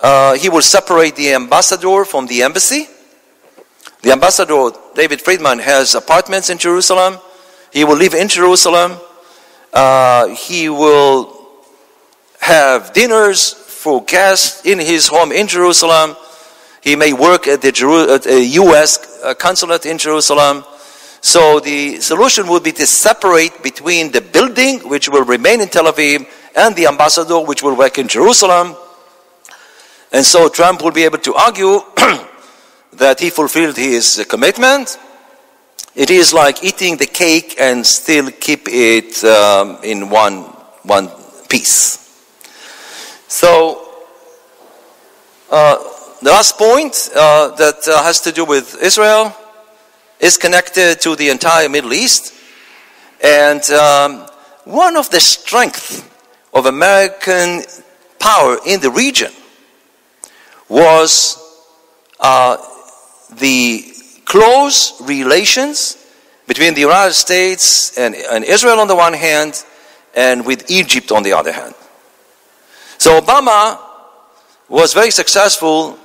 uh, he will separate the ambassador from the embassy. The ambassador, David Friedman, has apartments in Jerusalem. He will live in Jerusalem. Uh, he will have dinners for guests in his home in Jerusalem. He may work at the Jeru at a U S consulate in Jerusalem. So the solution would be to separate between the building, which will remain in Tel Aviv, and the ambassador, which will work in Jerusalem. And so Trump will be able to argue that he fulfilled his commitment. It is like eating the cake and still keep it um, in one, one piece. So, uh, the last point uh, that uh, has to do with Israel is connected to the entire Middle East. And um, one of the strengths of American power in the region was uh, the close relations between the United States and, and Israel on the one hand, and with Egypt on the other hand. So Obama was very successful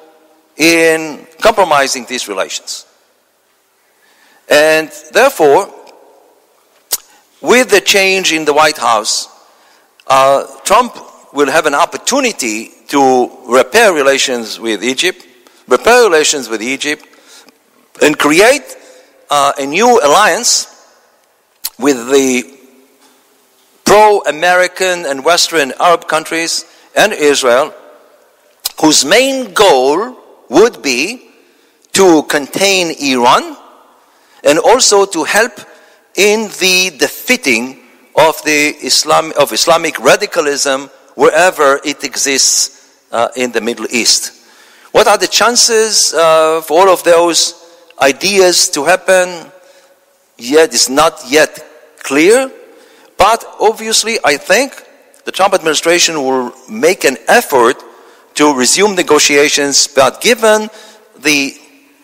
in compromising these relations. And therefore, with the change in the White House, uh, Trump will have an opportunity to repair relations with Egypt, repair relations with Egypt, and create uh, a new alliance with the pro-American and Western Arab countries and Israel, whose main goal would be to contain Iran and also to help in the defeating of, the Islam, of Islamic radicalism wherever it exists uh, in the Middle East. What are the chances uh, for all of those ideas to happen? Yet it's not yet clear, but obviously I think the Trump administration will make an effort to resume negotiations, but given the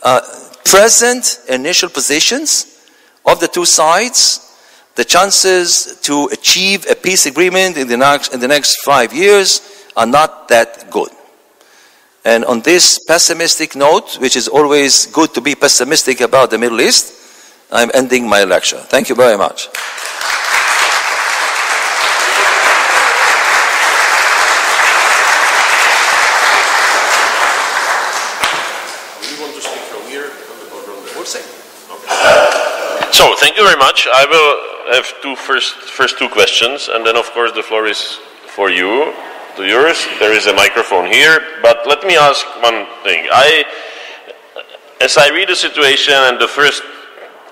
uh, present initial positions of the two sides, the chances to achieve a peace agreement in the next, in the next five years are not that good. And on this pessimistic note, which is always good to be pessimistic about the Middle East, I'm ending my lecture. Thank you very much. So, thank you very much. I will have two first, first two questions, and then of course the floor is for you, to yours. There is a microphone here, but let me ask one thing. I, as I read the situation and the first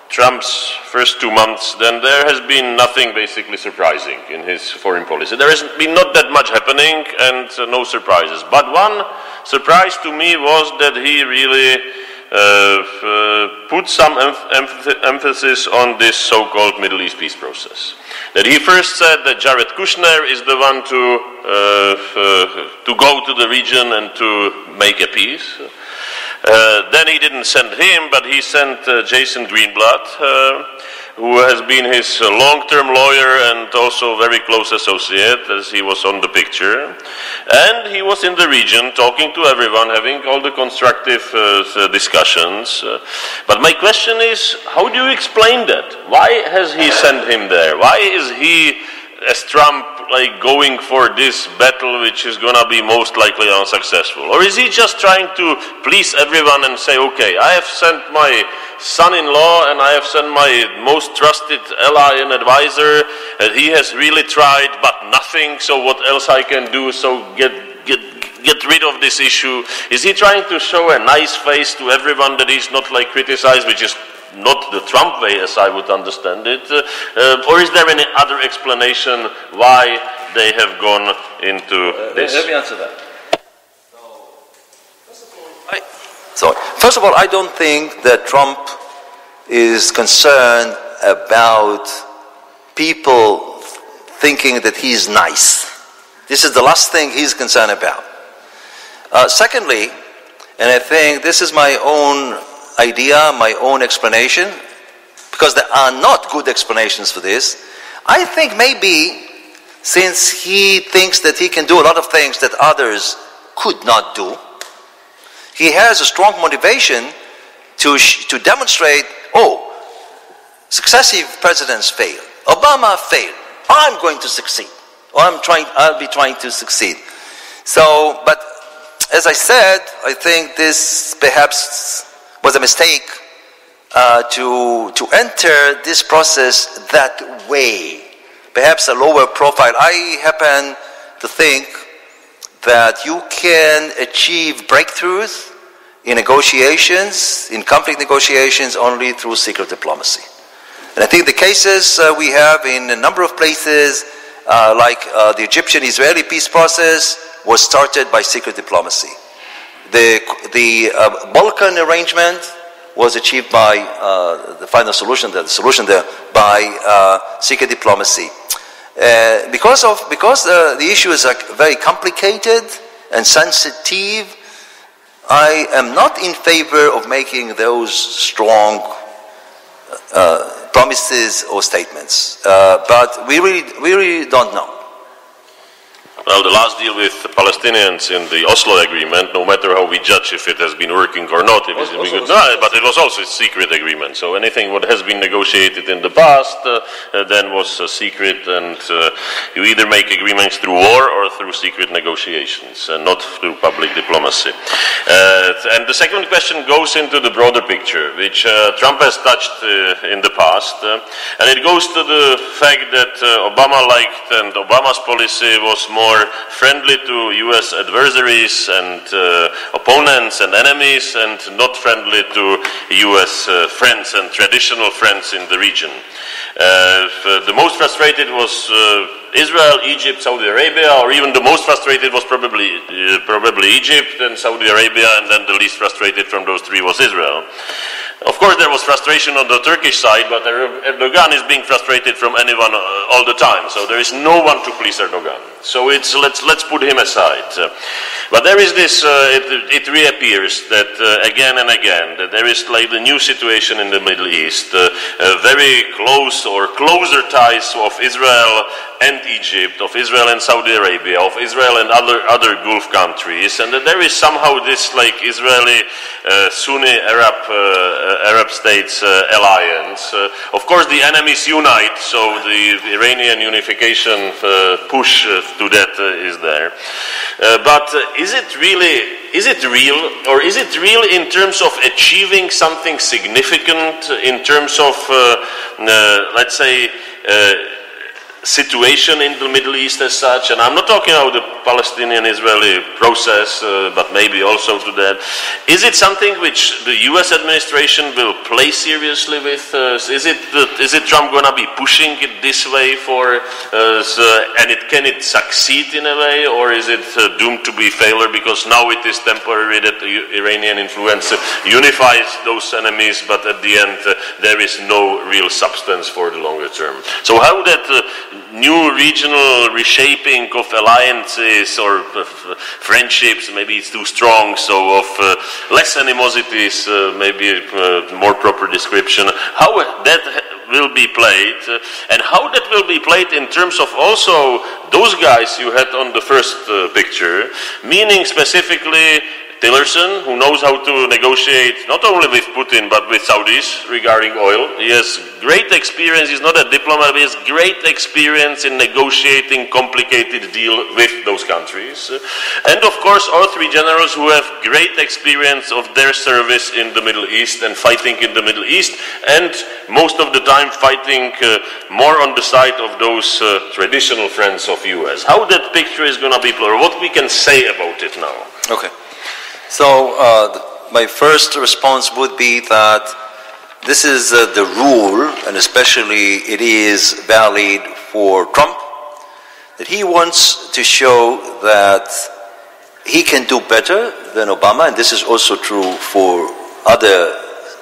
Trump's first two months, then there has been nothing basically surprising in his foreign policy. There has been not that much happening and uh, no surprises. But one surprise to me was that he really Uh, uh, put some em em emphasis on this so-called Middle East peace process. That he first said that Jared Kushner is the one to uh, uh, to go to the region and to make a peace. Uh, then he didn't send him, but he sent uh, Jason Greenblatt, uh, who has been his long-term lawyer and also very close associate, as he was on the picture. And he was in the region talking to everyone, having all the constructive uh, discussions. Uh, but my question is, how do you explain that? Why has he sent him there? Why is he, as Trump, like going for this battle which is going to be most likely unsuccessful? Or is he just trying to please everyone and say, okay, I have sent my son-in-law and I have sent my most trusted ally and advisor, and he has really tried but nothing, so what else I can do, so get get get rid of this issue? Is he trying to show a nice face to everyone that he's not like criticized, which is not the Trump way as I would understand it, uh, or is there any other explanation why they have gone into uh, this? Let me answer that. So, first of all, I don't think that Trump is concerned about people thinking that he's nice. This is the last thing he's concerned about. Uh, secondly, and I think this is my own idea, my own explanation, because there are not good explanations for this. I think maybe since he thinks that he can do a lot of things that others could not do, he has a strong motivation to, to demonstrate, oh, successive presidents fail. Obama failed. I'm going to succeed. Or I'm trying, I'll be trying to succeed. So, but as I said, I think this perhaps was a mistake uh, to, to enter this process that way. Perhaps a lower profile. I happen to think that you can achieve breakthroughs in negotiations, in conflict negotiations, only through secret diplomacy. And I think the cases uh, we have in a number of places, uh, like uh, the Egyptian-Israeli peace process, was started by secret diplomacy. The, the uh, Balkan arrangement was achieved by uh, the final solution, the solution there, by uh, secret diplomacy. Uh, because of, because the, the issues are very complicated and sensitive, I am not in favor of making those strong uh, promises or statements. Uh, but we really, we really don't know. Well, the last deal with the Palestinians in the Oslo agreement, no matter how we judge if it has been working or not, if it's been good, no, but it was also a secret agreement. So anything what has been negotiated in the past uh, uh, then was uh, secret, and uh, you either make agreements through war or through secret negotiations, and not through public diplomacy. Uh, and the second question goes into the broader picture, which uh, Trump has touched uh, in the past, uh, and it goes to the fact that uh, Obama liked, and Obama's policy was more friendly to U S adversaries and uh, opponents and enemies, and not friendly to U S uh, friends and traditional friends in the region. Uh, the most frustrated was uh, Israel, Egypt, Saudi Arabia, or even the most frustrated was probably uh, probably Egypt and Saudi Arabia, and then the least frustrated from those three was Israel. Of course, there was frustration on the Turkish side, but Erdogan is being frustrated from anyone uh, all the time. So there is no one to please Erdogan. So it's let's let's put him aside. Uh, but there is this. Uh, it, it reappears that uh, again and again that there is like the new situation in the Middle East, uh, uh, very close or closer ties of Israel and Egypt, of Israel and Saudi Arabia, of Israel and other other Gulf countries, and that there is somehow this like Israeli uh, Sunni Arab uh, Arab states uh, alliance. Uh, of course, the enemies unite, so the Iranian unification uh, push uh, to that uh, is there. Uh, but uh, is it really? Is it real, or is it real in terms of achieving something significant? In terms of, uh, uh, let's say. Uh, situation in the Middle East as such, and I'm not talking about the Palestinian-Israeli process, uh, but maybe also to that. Is it something which the U S administration will play seriously with? Uh, is it uh, is it Trump going to be pushing it this way for, uh, so, and it can it succeed in a way, or is it uh, doomed to be failure because now it is temporary that the Iranian influence unifies those enemies, but at the end uh, there is no real substance for the longer term. So how that uh, new regional reshaping of alliances or friendships, maybe it's too strong, so of uh, less animosities, uh, maybe a more proper description, how that will be played, uh, and how that will be played in terms of also those guys you had on the first uh, picture, meaning specifically Tillerson, who knows how to negotiate not only with Putin but with Saudis regarding oil. He has great experience, he's not a diplomat, but he has great experience in negotiating complicated deals with those countries. And of course, all three generals who have great experience of their service in the Middle East and fighting in the Middle East, and most of the time fighting uh, more on the side of those uh, traditional friends of U S. How that picture is going to be, or what we can say about it now. Okay. So uh, my first response would be that This is uh, the rule, and especially it is valid for Trump, that he wants to show that he can do better than Obama, and this is also true for other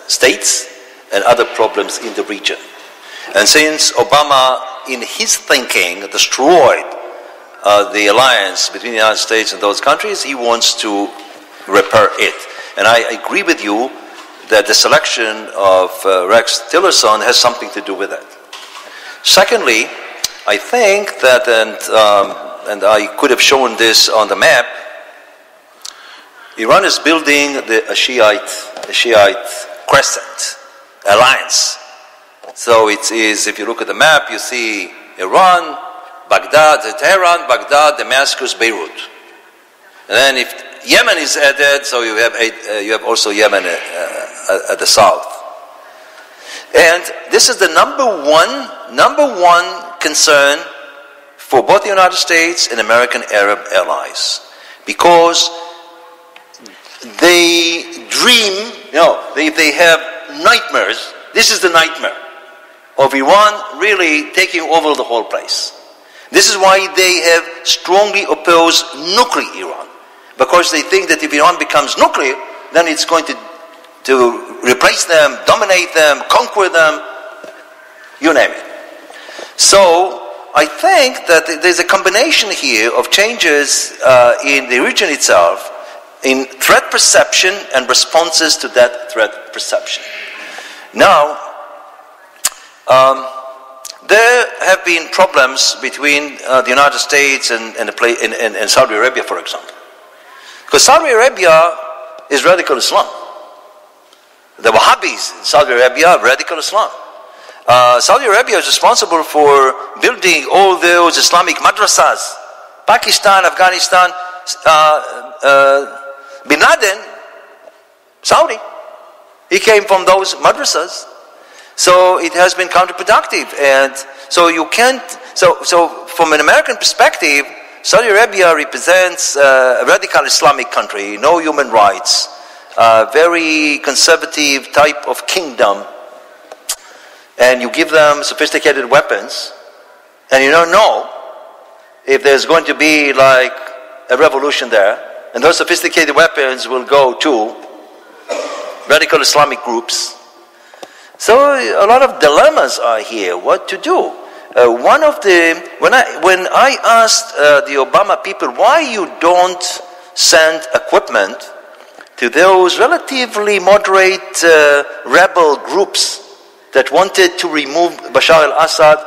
states and other problems in the region. And since Obama, in his thinking, destroyed uh, the alliance between the United States and those countries, he wants to repair it. And I agree with you that the selection of uh, Rex Tillerson has something to do with that. Secondly, I think that, and, um, and I could have shown this on the map, Iran is building the a Shiite, a Shiite crescent alliance. So it is, if you look at the map, you see Iran, Baghdad, Tehran, Baghdad, Damascus, Beirut. And then if Yemen is added, so you have, uh, you have also Yemen uh, uh, at the south. And this is the number one, number one concern for both the United States and American Arab allies, because they dream, you know, they, they have nightmares. This is the nightmare of Iran really taking over the whole place. This is why they have strongly opposed nuclear Iran, because they think that if Iran becomes nuclear, then it's going to, to replace them, dominate them, conquer them, you name it. So I think that there's a combination here of changes uh, in the region itself, in threat perception and responses to that threat perception. Now, um, there have been problems between uh, the United States and, and, the play, and, and, and Saudi Arabia, for example. Because Saudi Arabia is radical Islam. The Wahhabis in Saudi Arabia are radical Islam. Uh, Saudi Arabia is responsible for building all those Islamic madrasas. Pakistan, Afghanistan, uh, uh, Bin Laden, Saudi. He came from those madrasas. So it has been counterproductive. And so you can't, so, so from an American perspective, Saudi Arabia represents uh, a radical Islamic country, no human rights, a very conservative type of kingdom, and you give them sophisticated weapons, and you don't know if there's going to be like a revolution there, and those sophisticated weapons will go to radical Islamic groups. So a lot of dilemmas are here, what to do. Uh, one of the, when I, when I asked uh, the Obama people why you don't send equipment to those relatively moderate uh, rebel groups that wanted to remove Bashar al-Assad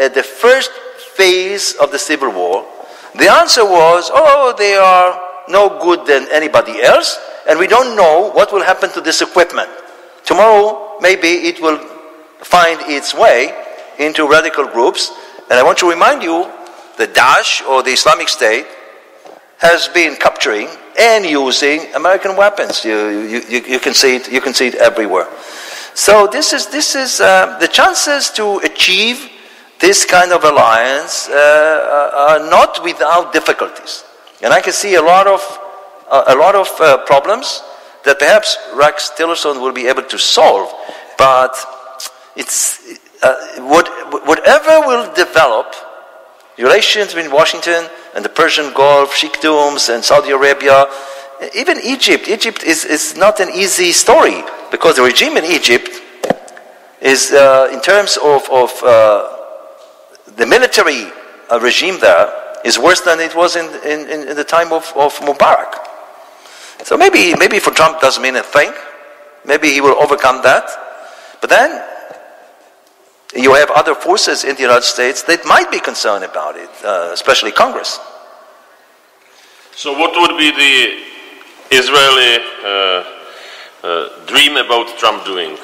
at the first phase of the civil war, the answer was, oh, they are no good than anybody else, and we don't know what will happen to this equipment. Tomorrow, maybe it will find its way into radical groups. And I want to remind you that Daesh, or the Islamic State, has been capturing and using American weapons. You, you, you, you can see it, you can see it everywhere. So this is, this is uh, the chances to achieve this kind of alliance uh, are not without difficulties. And I can see a lot of, uh, a lot of uh, problems that perhaps Rex Tillerson will be able to solve, but it's, Uh, what, whatever will develop, relations between Washington and the Persian Gulf, Shikhdoms and Saudi Arabia, even Egypt. Egypt is, is not an easy story, because the regime in Egypt is, uh, in terms of, of uh, the military uh, regime there, is worse than it was in, in, in the time of, of Mubarak. So maybe, maybe for Trump doesn't mean a thing. Maybe he will overcome that. But then, you have other forces in the United States that might be concerned about it, uh, especially Congress. So what would be the Israeli uh, uh, dream about Trump doing?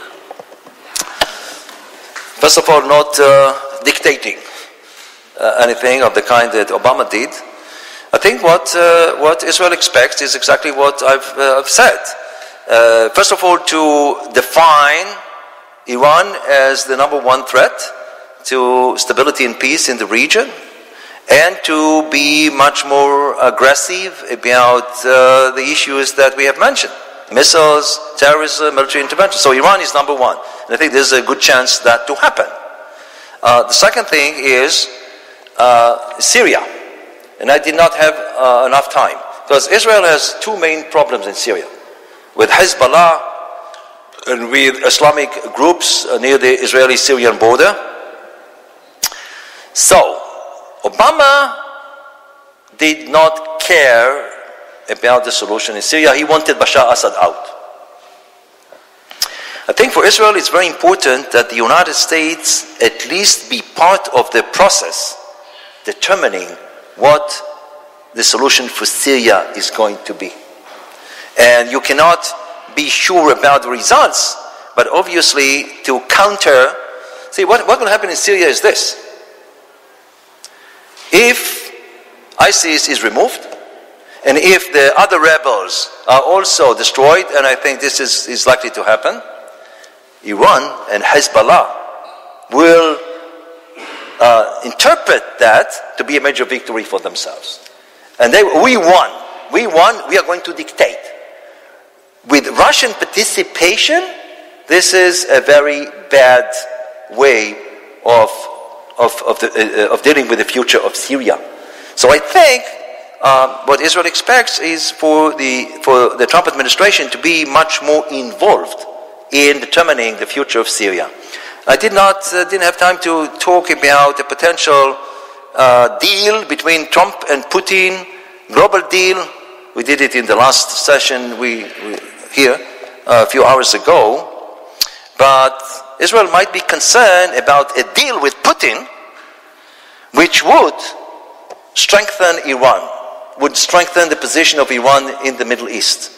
First of all, not uh, dictating uh, anything of the kind that Obama did. I think what, uh, what Israel expects is exactly what I've, uh, I've said. Uh, first of all, to define Iran as the number one threat to stability and peace in the region, and to be much more aggressive about uh, the issues that we have mentioned. Missiles, terrorism, military intervention. So Iran is number one. And I think there's a good chance that to happen. Uh, the second thing is uh, Syria. And I did not have uh, enough time, because Israel has two main problems in Syria, with Hezbollah and with Islamic groups near the Israeli-Syrian border. So, Obama did not care about the solution in Syria. He wanted Bashar al-Assad out. I think for Israel it's very important that the United States at least be part of the process determining what the solution for Syria is going to be. And you cannot be sure about the results, but obviously to counter, see what, what will happen in Syria is this. If ISIS is removed, and if the other rebels are also destroyed, and I think this is, is likely to happen, Iran and Hezbollah will uh, interpret that to be a major victory for themselves. And they, we won. We won. We are going to dictate. With Russian participation, this is a very bad way of, of, of, the, uh, of dealing with the future of Syria. So I think Um, what Israel expects is for the, for the Trump administration to be much more involved in determining the future of Syria. I did not, uh, didn't have time to talk about the potential uh, deal between Trump and Putin, global deal. We did it in the last session we, we here uh, a few hours ago. But Israel might be concerned about a deal with Putin, which would strengthen Iran. Would strengthen the position of Iran in the Middle East.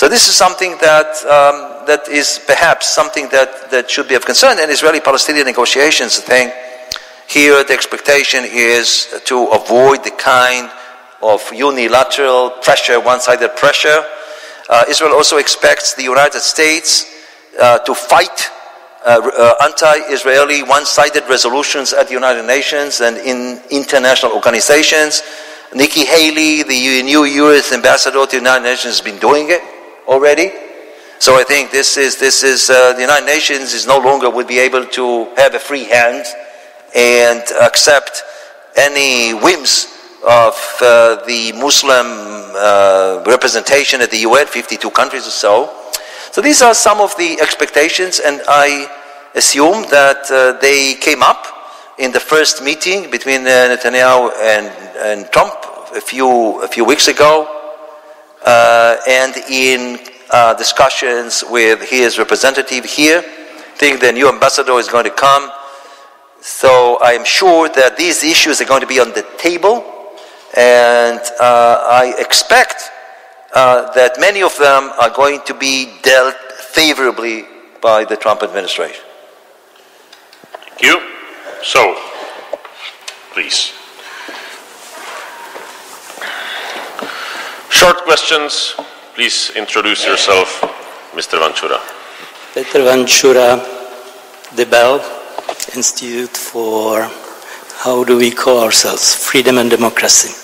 So this is something that um, that is perhaps something that, that should be of concern. And Israeli-Palestinian negotiations, I think, here the expectation is to avoid the kind of unilateral pressure, one-sided pressure. Uh, Israel also expects the United States uh, to fight Uh, uh, anti-Israeli one-sided resolutions at the United Nations and in international organizations. Nikki Haley, the new U S ambassador to the United Nations, has been doing it already. So I think this is, this is uh, the United Nations is no longer would be able to have a free hand and accept any whims of uh, the Muslim uh, representation at the U N, fifty-two countries or so. So these are some of the expectations, and I assume that uh, they came up in the first meeting between uh, Netanyahu and, and Trump a few, a few weeks ago, uh, and in uh, discussions with his representative here. I think the new ambassador is going to come. So I'm sure that these issues are going to be on the table, and uh, I expect Uh, that many of them are going to be dealt favorably by the Trump administration. Thank you. So, please. Short questions. Please introduce yourself, Mister Ventura. Peter Ventura, the Bell Institute for, how do we call ourselves, freedom and democracy.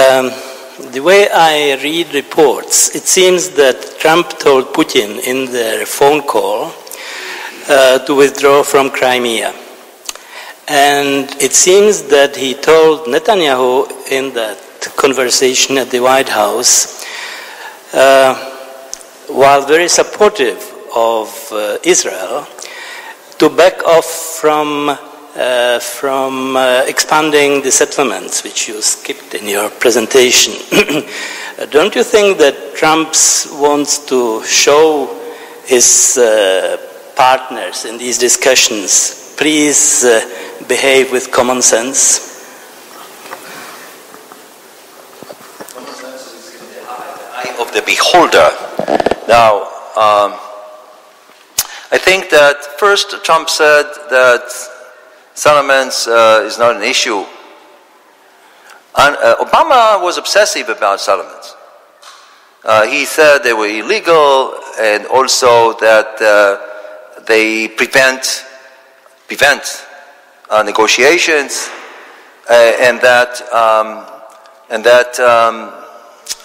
Um, The way I read reports, it seems that Trump told Putin in their phone call uh, to withdraw from Crimea. And it seems that he told Netanyahu in that conversation at the White House, uh, while very supportive of uh, Israel, to back off from Uh, from uh, expanding the settlements, which you skipped in your presentation. Don't you think that Trump wants to show his uh, partners in these discussions, please uh, behave with common sense? Common sense is in the eye of the beholder. Now, um, I think that first Trump said that settlements uh, is not an issue. And, uh, Obama was obsessive about settlements. Uh, he said they were illegal, and also that uh, they prevent prevent uh, negotiations, uh, and that um, and that um,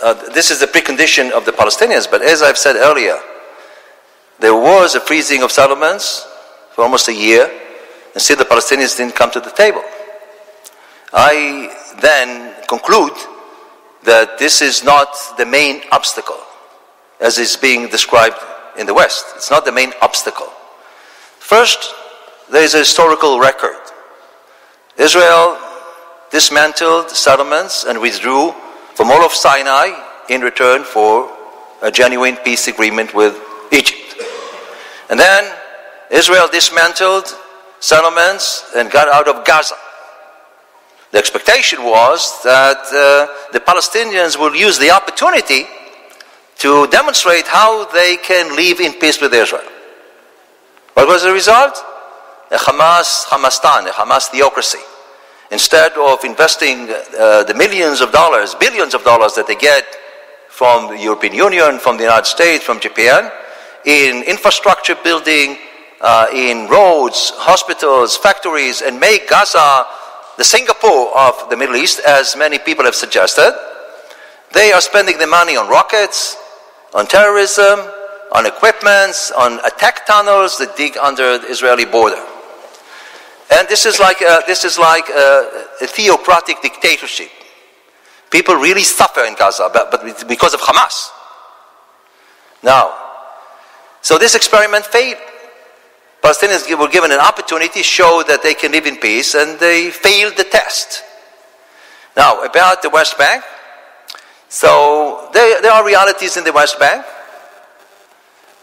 uh, this is the precondition of the Palestinians. But as I've said earlier, There was a freezing of settlements for almost a year, and still the Palestinians didn't come to the table. I then conclude that this is not the main obstacle, as is being described in the West. It's not the main obstacle. First, there is a historical record. Israel dismantled settlements and withdrew from all of Sinai in return for a genuine peace agreement with Egypt. And then Israel dismantled settlements and got out of Gaza. The expectation was that uh, the Palestinians will use the opportunity to demonstrate how they can live in peace with Israel. What was the result? A Hamas, Hamastan, a Hamas theocracy. Instead of investing uh, the millions of dollars, billions of dollars that they get from the European Union, from the United States, from Japan, in infrastructure building, uh, in roads, hospitals, factories, and make Gaza the Singapore of the Middle East, as many people have suggested, they are spending the money on rockets, on terrorism, on equipments, on attack tunnels that dig under the Israeli border. And this is like a, this is like a, a theocratic dictatorship. People really suffer in Gaza, but, but because of Hamas. Now, so this experiment failed. Palestinians were given an opportunity to show that they can live in peace, and they failed the test. Now, about the West Bank. So, there, there are realities in the West Bank.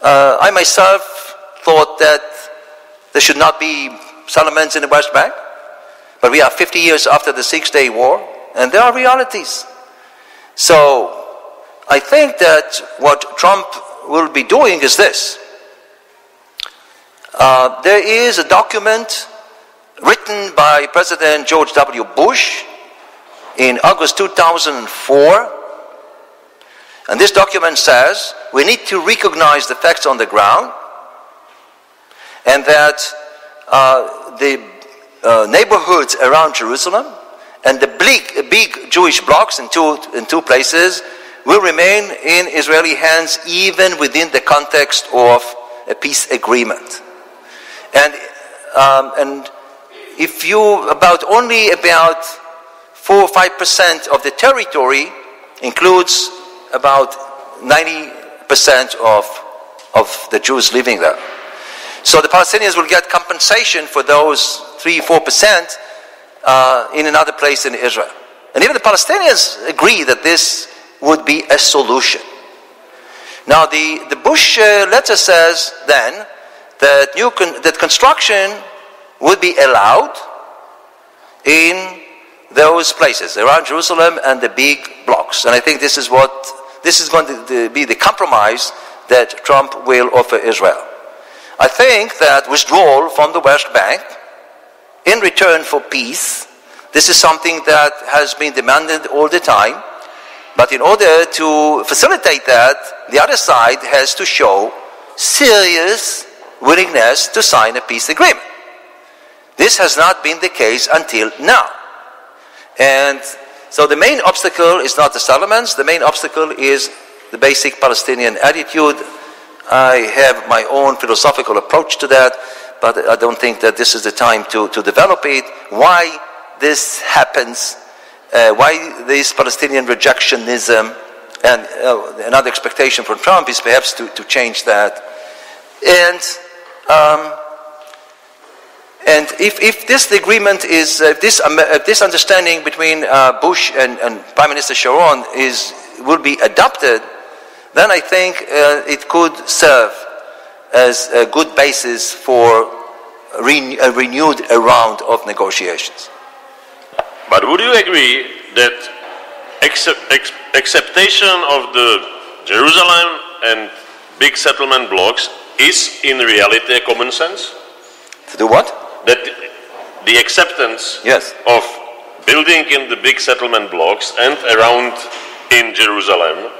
Uh, I myself thought that there should not be settlements in the West Bank, but we are fifty years after the Six-Day War, and there are realities. So, I think that what Trump will be doing is this. Uh, there is a document written by President George W. Bush in August two thousand four, and this document says we need to recognize the facts on the ground, and that uh, the uh, neighborhoods around Jerusalem and the big, big Jewish blocks in two, in two places will remain in Israeli hands even within the context of a peace agreement. And, um, and if you, about only about four or five percent of the territory includes about ninety percent of, of the Jews living there. So the Palestinians will get compensation for those three, four percent uh, in another place in Israel. And even the Palestinians agree that this would be a solution. Now the, the Bush uh, letter says then that, new con that construction would be allowed in those places around Jerusalem and the big blocks. And I think this is what, this is going to, to be the compromise that Trump will offer Israel. I think that withdrawal from the West Bank in return for peace, this is something that has been demanded all the time. But in order to facilitate that, the other side has to show serious willingness to sign a peace agreement. This has not been the case until now. And so the main obstacle is not the settlements. The main obstacle is the basic Palestinian attitude. I have my own philosophical approach to that, but I don't think that this is the time to, to develop it. Why this happens, uh, why this Palestinian rejectionism, and uh, another expectation from Trump is perhaps to, to change that. And um, and if, if this agreement is, uh, this, um, uh, this understanding between uh, Bush and, and Prime Minister Sharon is, will be adopted, then I think uh, it could serve as a good basis for re a renewed round of negotiations. But would you agree that accept, ex acceptation of the Jerusalem and big settlement blocks is in reality a common sense? To do what? That the acceptance, yes, of building in the big settlement blocks and around in Jerusalem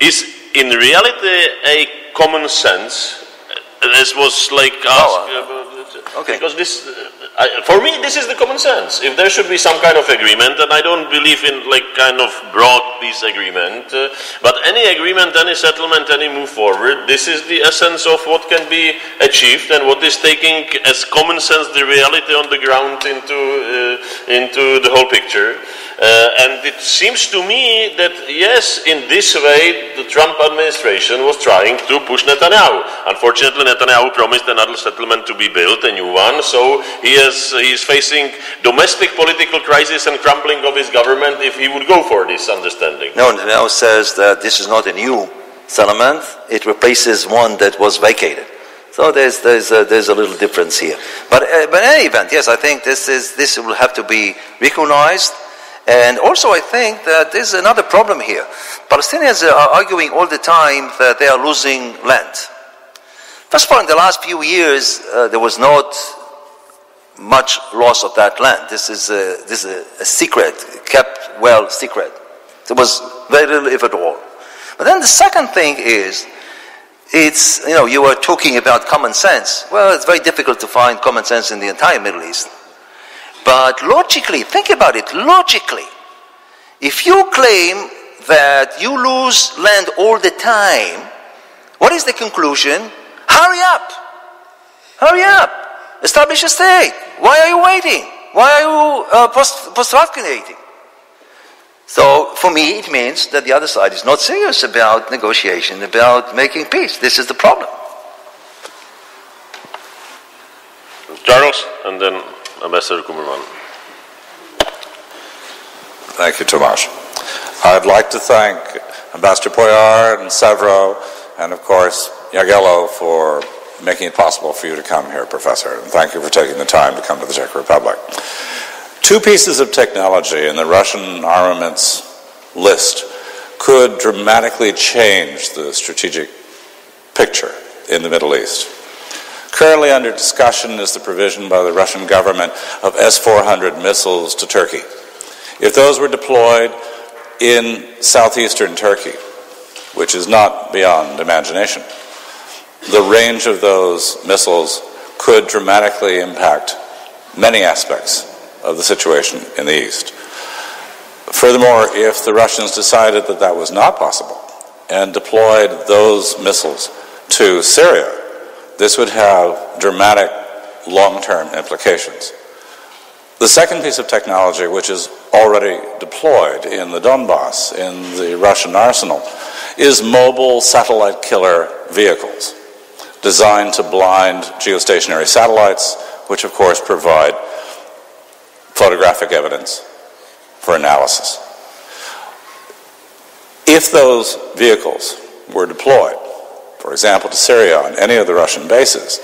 is in reality a common sense, as was like asked. Oh, uh, okay. Because this, I, for me, this is the common sense. If there should be some kind of agreement, and I don't believe in like kind of broad peace agreement, uh, but any agreement, any settlement, any move forward, this is the essence of what can be achieved and what is taking as common sense the reality on the ground into, uh, into the whole picture. Uh, and it seems to me that, yes, in this way, the Trump administration was trying to push Netanyahu. Unfortunately, Netanyahu promised another settlement to be built, a new one, so he is, he is facing domestic political crisis and crumbling of his government if he would go for this understanding. No, Netanyahu says that this is not a new settlement, it replaces one that was vacated. So there's, there's, a, there's a little difference here. But, uh, but in any event, yes, I think this, is, this will have to be recognized. And also I think that there's another problem here. Palestinians are arguing all the time that they are losing land. First of all, in the last few years, uh, there was not much loss of that land. This is, a, this is a, a secret, kept well secret. There was very little, if at all. But then the second thing is, it's, you know, you were talking about common sense. Well, it's very difficult to find common sense in the entire Middle East. But logically, think about it, logically, if you claim that you lose land all the time, what is the conclusion? Hurry up! Hurry up! Establish a state! Why are you waiting? Why are you uh, post postulating? So, for me, it means that the other side is not serious about negotiation, about making peace. This is the problem. Charles, and then... Ambassador Kummerman. Thank you, Tomáš. I'd like to thank Ambassador Poyar and Severo and, of course, Jagello for making it possible for you to come here, Professor. And thank you for taking the time to come to the Czech Republic. Two pieces of technology in the Russian armaments list could dramatically change the strategic picture in the Middle East. Currently under discussion is the provision by the Russian government of S four hundred missiles to Turkey. If those were deployed in southeastern Turkey, which is not beyond imagination, the range of those missiles could dramatically impact many aspects of the situation in the East. Furthermore, if the Russians decided that that was not possible and deployed those missiles to Syria, this would have dramatic long-term implications. The second piece of technology, which is already deployed in the Donbass, in the Russian arsenal, is mobile satellite killer vehicles designed to blind geostationary satellites, which of course provide photographic evidence for analysis. If those vehicles were deployed, for example, to Syria on any of the Russian bases,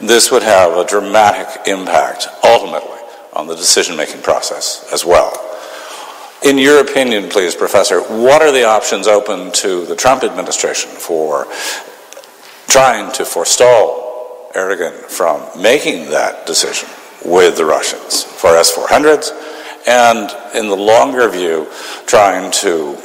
this would have a dramatic impact, ultimately, on the decision-making process as well. In your opinion, please, Professor, what are the options open to the Trump administration for trying to forestall Erdogan from making that decision with the Russians for S four hundreds, and in the longer view, trying to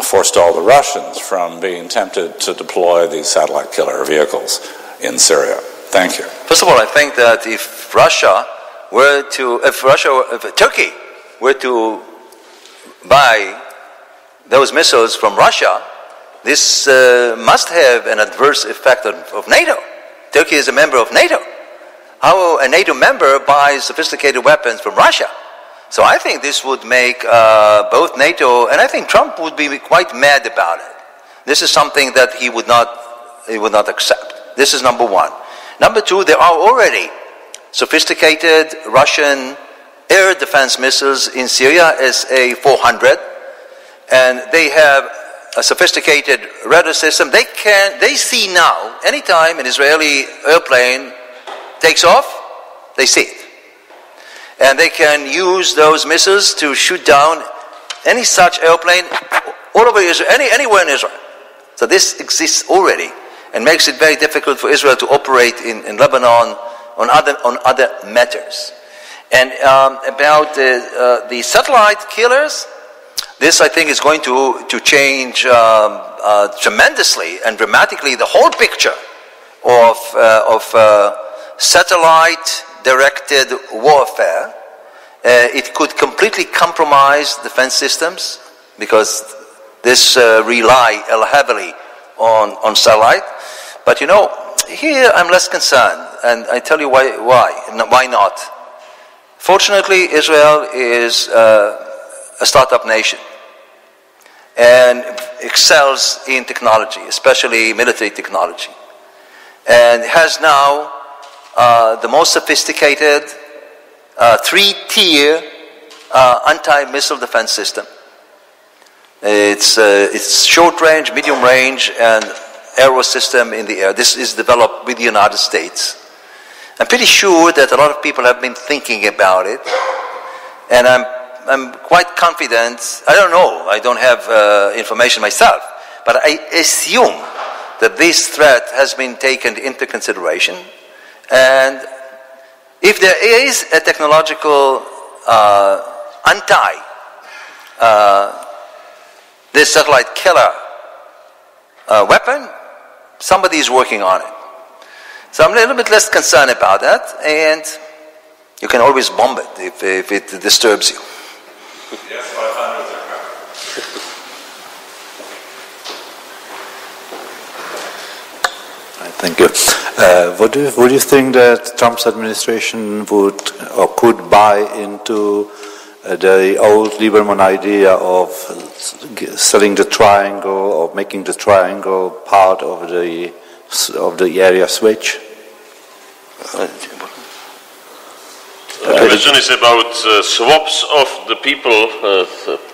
forestall the Russians from being tempted to deploy these satellite killer vehicles in Syria? Thank you. First of all, I think that if Russia were to, if Russia, if Turkey were to buy those missiles from Russia, this uh, must have an adverse effect on, of NATO. Turkey is a member of NATO. How a NATO member buys sophisticated weapons from Russia? So I think this would make uh, both NATO, and I think Trump would be quite mad about it. This is something that he would not, he would not accept. This is number one. Number two, there are already sophisticated Russian air defense missiles in Syria, S A four hundred, and they have a sophisticated radar system. They can, they see now, anytime an Israeli airplane takes off, they see it. And they can use those missiles to shoot down any such airplane all over Israel, any, anywhere in Israel. So this exists already and makes it very difficult for Israel to operate in, in Lebanon on other, on other matters. And um, about the, uh, the satellite killers, this I think is going to, to change um, uh, tremendously and dramatically the whole picture of, uh, of uh, satellite directed warfare. Uh, it could completely compromise defense systems because this uh, rely heavily on, on satellite. But you know, here I'm less concerned, and I tell you why, why, why not. Fortunately, Israel is uh, a startup nation and excels in technology, especially military technology, and has now uh, the most sophisticated Uh, three-tier uh, anti-missile defense system. It's, uh, it's short-range, medium-range, and aero system in the air. This is developed with the United States. I'm pretty sure that a lot of people have been thinking about it, and I'm, I'm quite confident. I don't know. I don't have uh, information myself, but I assume that this threat has been taken into consideration, and if there is a technological uh, anti, uh, this satellite killer uh, weapon, somebody is working on it. So I'm a little bit less concerned about that, and you can always bomb it if, if it disturbs you. Yes, thank you. Uh, what do you, would you think that Trump's administration would or could buy into uh, the old Lieberman idea of selling the triangle or making the triangle part of the of the area switch? Uh, the question is about uh, swaps of the people, uh,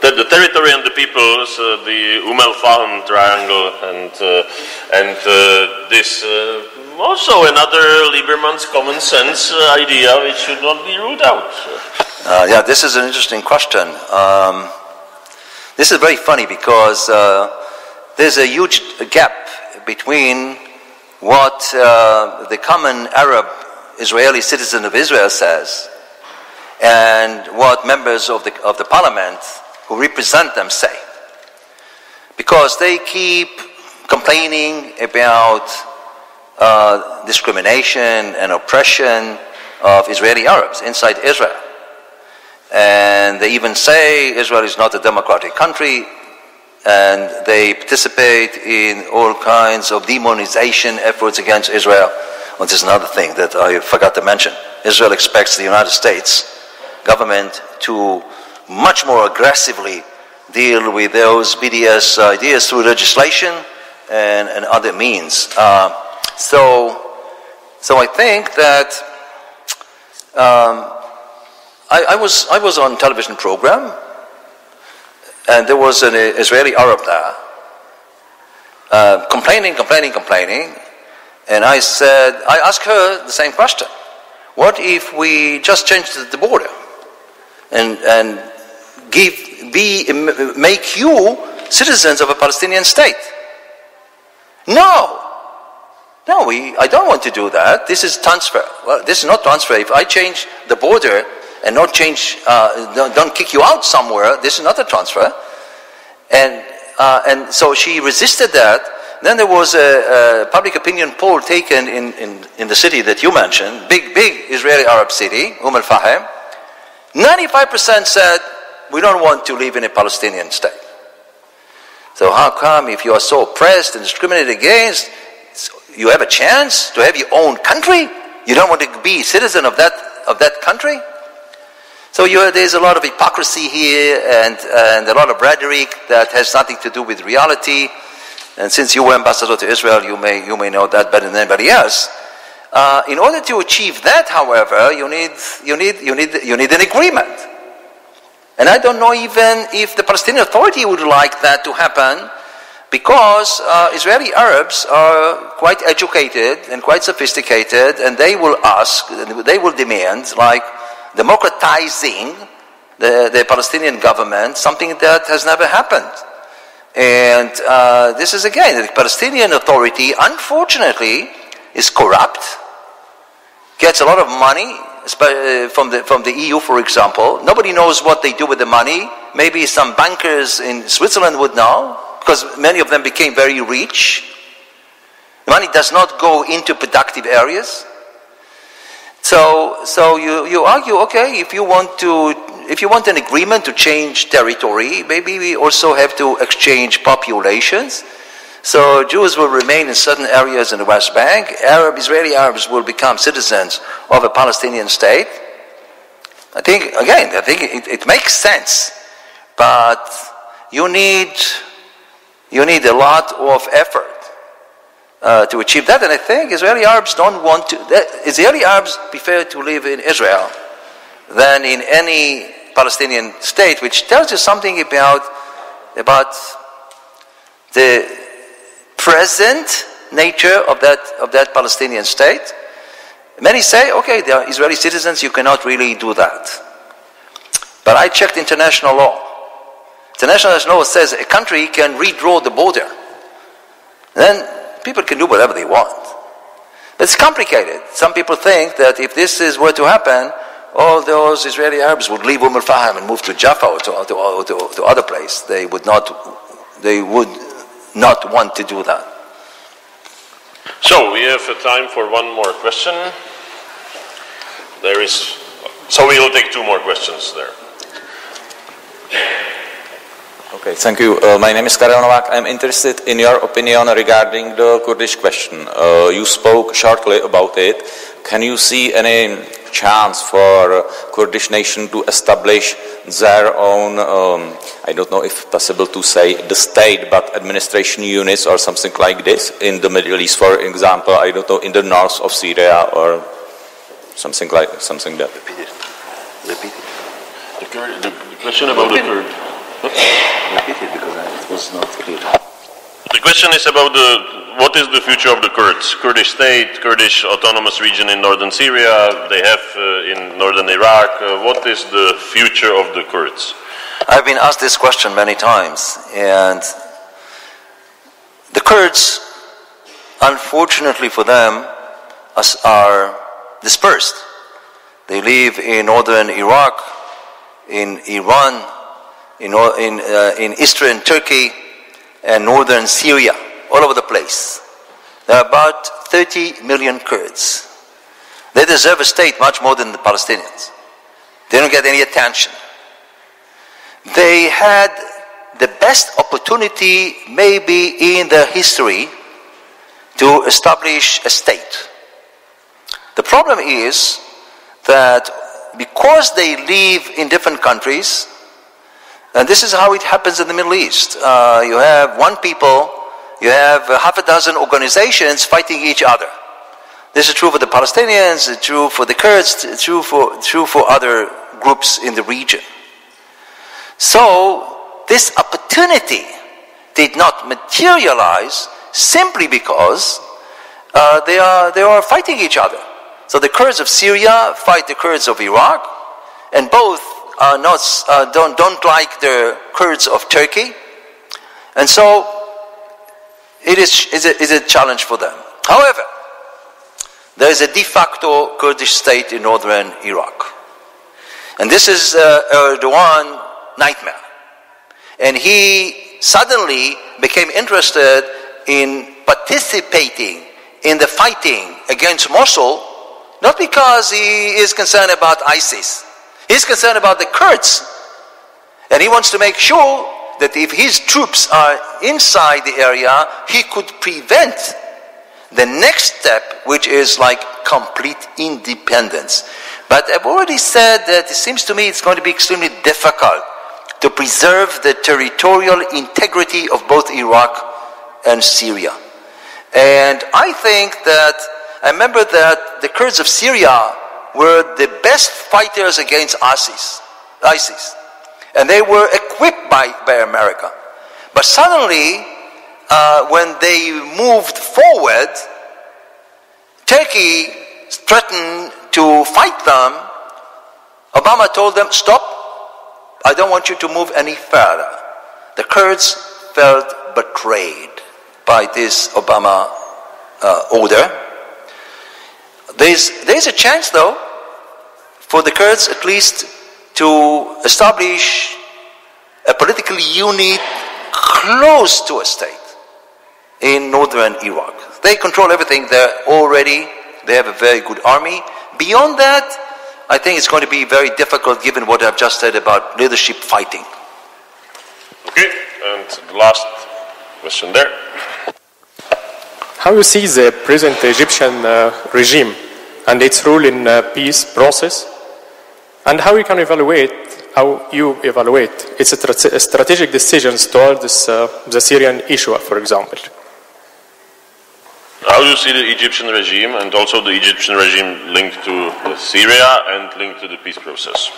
the, the territory and the people, so the Umm al-Fahm triangle, and uh, and uh, this. Uh, Also, another Lieberman's common sense uh, idea which should not be ruled out. Uh, yeah, this is an interesting question. Um, this is very funny because uh, there's a huge gap between what uh, the common Arab Israeli citizen of Israel says and what members of the, of the parliament who represent them say. Because they keep complaining about Uh, discrimination and oppression of Israeli Arabs inside Israel. And they even say Israel is not a democratic country, and they participate in all kinds of demonization efforts against Israel. Well, this is another thing that I forgot to mention. Israel expects the United States government to much more aggressively deal with those B D S ideas through legislation and, and other means. Uh, So, so I think that um, I, I was I was on a television program, and there was an Israeli Arab there uh, complaining, complaining, complaining, and I said I asked her the same question: what if we just change the border and and give be make you citizens of a Palestinian state? No. No, we, I don't want to do that. This is transfer. Well, this is not transfer. If I change the border and not change, uh, don't, don't kick you out somewhere, this is not a transfer. And uh, and so she resisted that. Then there was a, a public opinion poll taken in, in, in the city that you mentioned, big, big Israeli Arab city, Umm al-Fahm. ninety-five percent said, we don't want to live in a Palestinian state. So how come if you are so oppressed and discriminated against, you have a chance to have your own country? You don't want to be a citizen of that of that country? So you, there's a lot of hypocrisy here and, and a lot of rhetoric that has nothing to do with reality. And since you were ambassador to Israel, you may, you may know that better than anybody else. Uh, in order to achieve that, however, you need, you need, you need, you need an agreement. And I don't know even if the Palestinian Authority would like that to happen, because uh, Israeli Arabs are quite educated and quite sophisticated, and they will ask, they will demand, like democratizing the, the Palestinian government, something that has never happened. And uh, this is again, the Palestinian Authority, unfortunately, is corrupt, gets a lot of money from the, from the E U, for example. Nobody knows what they do with the money. Maybe some bankers in Switzerland would know, because many of them became very rich. Money does not go into productive areas. So, so you, you argue, okay, if you want to, if you want an agreement to change territory, maybe we also have to exchange populations. So Jews will remain in certain areas in the West Bank. Arab, Israeli Arabs will become citizens of a Palestinian state. I think, again, I think it, it makes sense, but you need, you need a lot of effort Uh, to achieve that, and I think Israeli Arabs don't want to. That Israeli Arabs prefer to live in Israel than in any Palestinian state, which tells you something about about the present nature of that of that Palestinian state. Many say, "Okay, they are Israeli citizens. You cannot really do that." But I checked international law. International law says a country can redraw the border. Then people can do whatever they want. It's complicated. Some people think that if this is were to happen, all those Israeli Arabs would leave Umm al-Fahm and move to Jaffa or to, to, to, to other place. They would not, they would not want to do that. So we have time for one more question. There is, so we will take two more questions there. Okay, thank you. Uh, my name is Karel Novak. I'm interested in your opinion regarding the Kurdish question. Uh, you spoke shortly about it. Can you see any chance for Kurdish nation to establish their own, um, I don't know if possible to say the state, but administration units or something like this in the Middle East, for example, I don't know, in the north of Syria or something like something that. Repeat it. Repeat it. The, the question about the Kurd. Repeat it because it was not clear. The question is about the, what is the future of the Kurds? Kurdish state, Kurdish autonomous region in northern Syria, they have uh, in northern Iraq. Uh, what is the future of the Kurds? I've been asked this question many times, and the Kurds, unfortunately for them, are dispersed. They live in northern Iraq, in Iran, in, in, uh, in eastern Turkey and northern Syria, all over the place. There are about thirty million Kurds. They deserve a state much more than the Palestinians. They don't get any attention. They had the best opportunity maybe in their history to establish a state. The problem is that because they live in different countries, and this is how it happens in the Middle East. Uh, you have one people, you have half a dozen organizations fighting each other. This is true for the Palestinians, it's true for the Kurds, it's true for, true for other groups in the region. So this opportunity did not materialize simply because uh, they are, they are fighting each other. So the Kurds of Syria fight the Kurds of Iraq, and both Uh, not, uh, don't, don't like the Kurds of Turkey, and so it is, is, a, is a challenge for them. However, there is a de facto Kurdish state in northern Iraq, and this is uh, Erdogan's nightmare, and he suddenly became interested in participating in the fighting against Mosul, not because he is concerned about ISIS. He's concerned about the Kurds, and he wants to make sure that if his troops are inside the area, he could prevent the next step, which is like complete independence. But I've already said that it seems to me it's going to be extremely difficult to preserve the territorial integrity of both Iraq and Syria. And I think that, I remember that the Kurds of Syria were the best fighters against ISIS, ISIS, and they were equipped by, by America. But suddenly, uh, when they moved forward, Turkey threatened to fight them. Obama told them, "Stop, I don't want you to move any further." The Kurds felt betrayed by this Obama uh, order. There's, there's a chance, though, for the Kurds at least to establish a political unit close to a state in northern Iraq. They control everything there already. They have a very good army. Beyond that, I think it's going to be very difficult given what I've just said about leadership fighting. Okay, and the last question there. How do you see the present Egyptian uh, regime and its role in uh, peace process? And how you can evaluate, how you evaluate its strategic decisions towards uh, the Syrian issue, for example? How do you see the Egyptian regime, and also the Egyptian regime linked to Syria and linked to the peace process?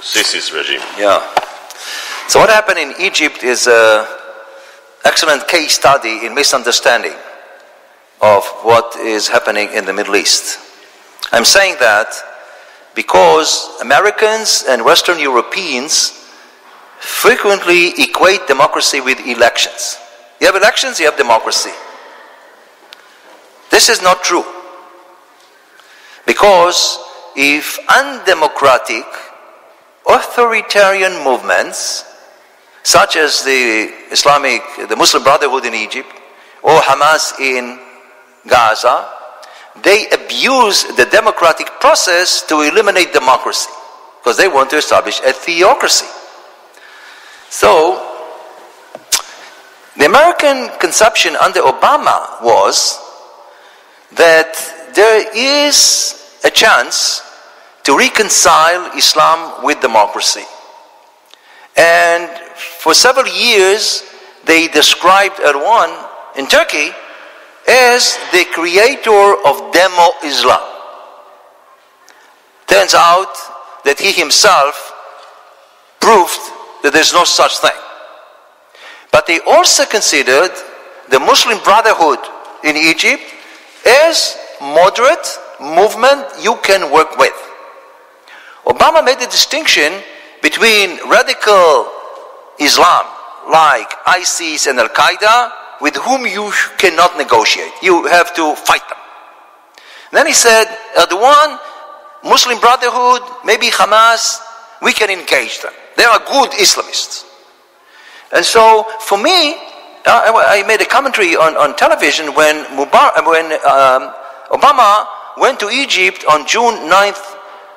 Sisi's regime. Yeah. So what happened in Egypt is an excellent case study in misunderstanding of what is happening in the Middle East. I'm saying that because Americans and Western Europeans frequently equate democracy with elections. You have elections, you have democracy. This is not true. Because if undemocratic, authoritarian movements, such as the Islamic, the Muslim Brotherhood in Egypt, or Hamas in Gaza, they abuse the democratic process to eliminate democracy, because they want to establish a theocracy. So, the American conception under Obama was that there is a chance to reconcile Islam with democracy. And for several years, they described Erdogan in Turkey as the creator of demo Islam. Turns out that he himself proved that there's no such thing. But they also considered the Muslim Brotherhood in Egypt as moderate movement you can work with. Obama made the distinction between radical Islam like ISIS and Al-Qaeda, with whom you cannot negotiate. You have to fight them. And then he said, Erdogan, Muslim Brotherhood, maybe Hamas, we can engage them. They are good Islamists. And so, for me, I made a commentary on, on television when, Mubarak, when um, Obama went to Egypt on June ninth,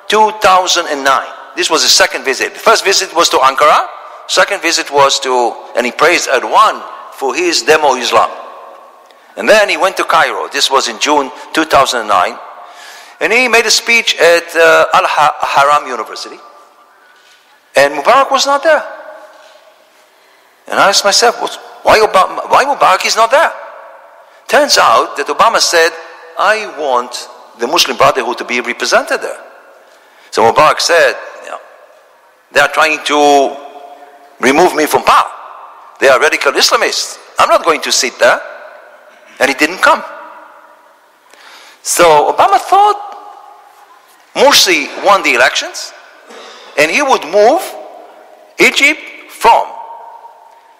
two thousand nine. This was his second visit. The first visit was to Ankara. Second visit was to, and he praised Erdogan for his demo Islam. And then he went to Cairo. This was in June two thousand nine. And he made a speech at uh, Al-Haram University. And Mubarak was not there. And I asked myself, why, Obama, why Mubarak is not there? Turns out that Obama said, I want the Muslim Brotherhood to be represented there. So Mubarak said, you know, they are trying to remove me from power. They are radical Islamists. I'm not going to sit there. And he didn't come. So Obama thought Morsi won the elections and he would move Egypt from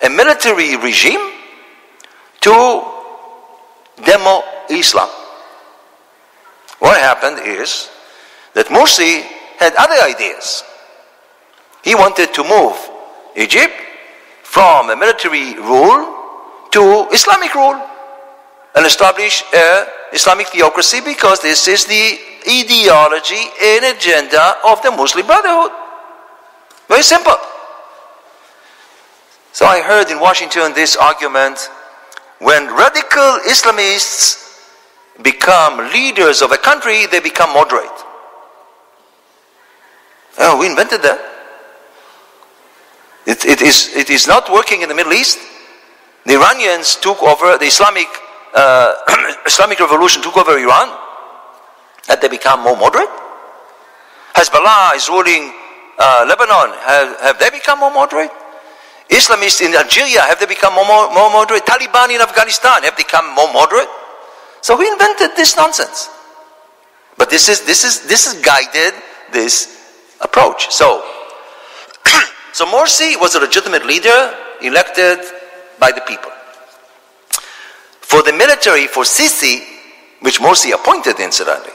a military regime to demo Islam. What happened is that Morsi had other ideas. He wanted to move Egypt from a military rule to Islamic rule and establish an Islamic theocracy, because this is the ideology and agenda of the Muslim Brotherhood. Very simple. So I heard in Washington this argument, when radical Islamists become leaders of a country, they become moderate. Oh, we invented that. It, it, is, it is not working in the Middle East. The Iranians took over, the Islamic, uh, Islamic Revolution took over Iran, and they become more moderate. Hezbollah is ruling uh, Lebanon. Have, have they become more moderate? Islamists in Algeria, have they become more, more, more moderate? Taliban in Afghanistan, have they become more moderate? So we invented this nonsense. But this is, this is, this is guided, this approach. So, So Morsi was a legitimate leader elected by the people. For the military, for Sisi, which Morsi appointed incidentally,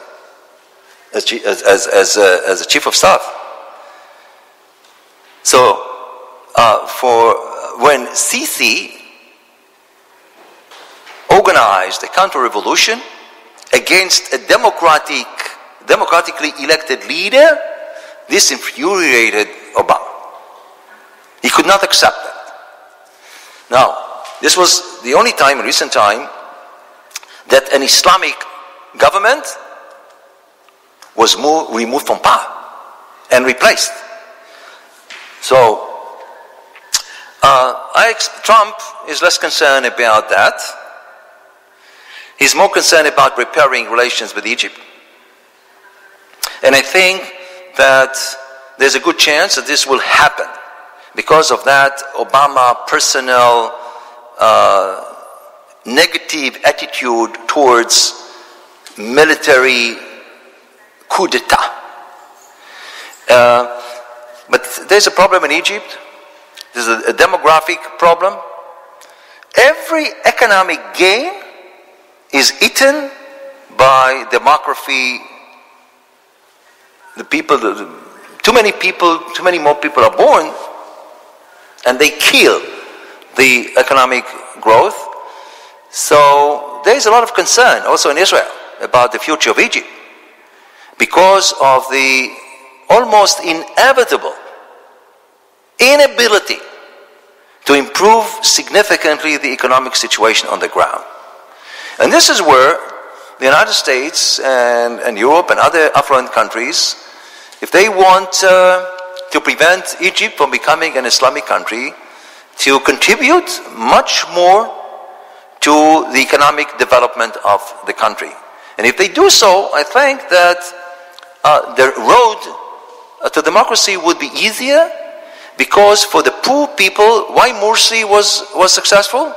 as, as, as, uh, as a chief of staff. So uh, for when Sisi organized a counter-revolution against a democratic democratically elected leader. This infuriated Obama. He could not accept that. Now, this was the only time in recent time that an Islamic government was moved, removed from power and replaced. So, uh, I, Trump is less concerned about that. He's more concerned about repairing relations with Egypt. And I think that there's a good chance that this will happen. Because of that, Obama personal uh, negative attitude towards military coup d'etat. Uh, but there's a problem in Egypt. There's a, a demographic problem. Every economic gain is eaten by demography. The people, the, too many people, too many more people are born, and they kill the economic growth. So there's a lot of concern also in Israel about the future of Egypt because of the almost inevitable inability to improve significantly the economic situation on the ground. And this is where the United States and, and Europe and other affluent countries, if they want uh, to prevent Egypt from becoming an Islamic country, to contribute much more to the economic development of the country. And if they do so, I think that uh, the road to democracy would be easier, because for the poor people, why Morsi was, was successful,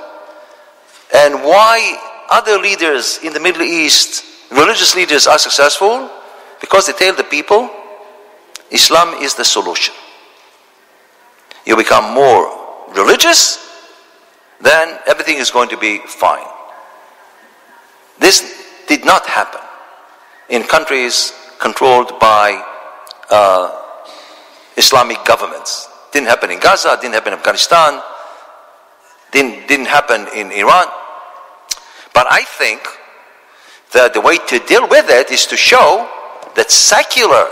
and why other leaders in the Middle East, religious leaders, are successful, because they tell the people, Islam is the solution. You become more religious, then everything is going to be fine. This did not happen in countries controlled by uh, Islamic governments. Didn't happen in Gaza, didn't happen in Afghanistan, didn't, didn't happen in Iran. But I think that the way to deal with it is to show that secular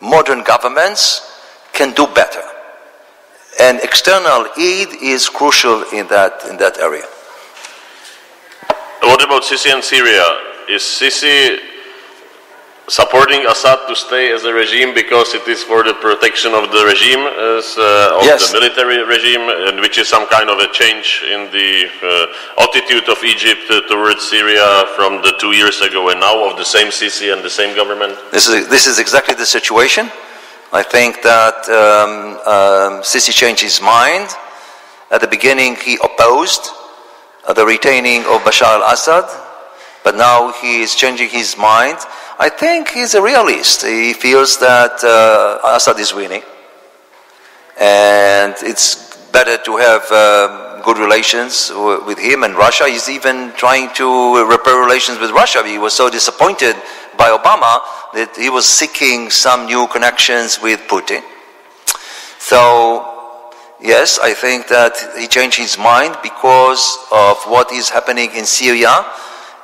modern governments can do better. And external aid is crucial in that, in that area. What about Sisi and Syria? Is Sisi supporting Assad to stay as a regime because it is for the protection of the regime, as, uh, of yes. the military regime, and which is some kind of a change in the uh, attitude of Egypt uh, towards Syria from the two years ago and now of the same Sisi and the same government? This is, this is exactly the situation. I think that um, um, Sisi changed his mind. At the beginning he opposed uh, the retaining of Bashar al-Assad, but now he is changing his mind. I think he's a realist. He feels that uh, Assad is winning, and it's better to have uh, good relations w with him and Russia. He's even trying to repair relations with Russia. He was so disappointed by Obama that he was seeking some new connections with Putin. So, yes, I think that he changed his mind because of what is happening in Syria.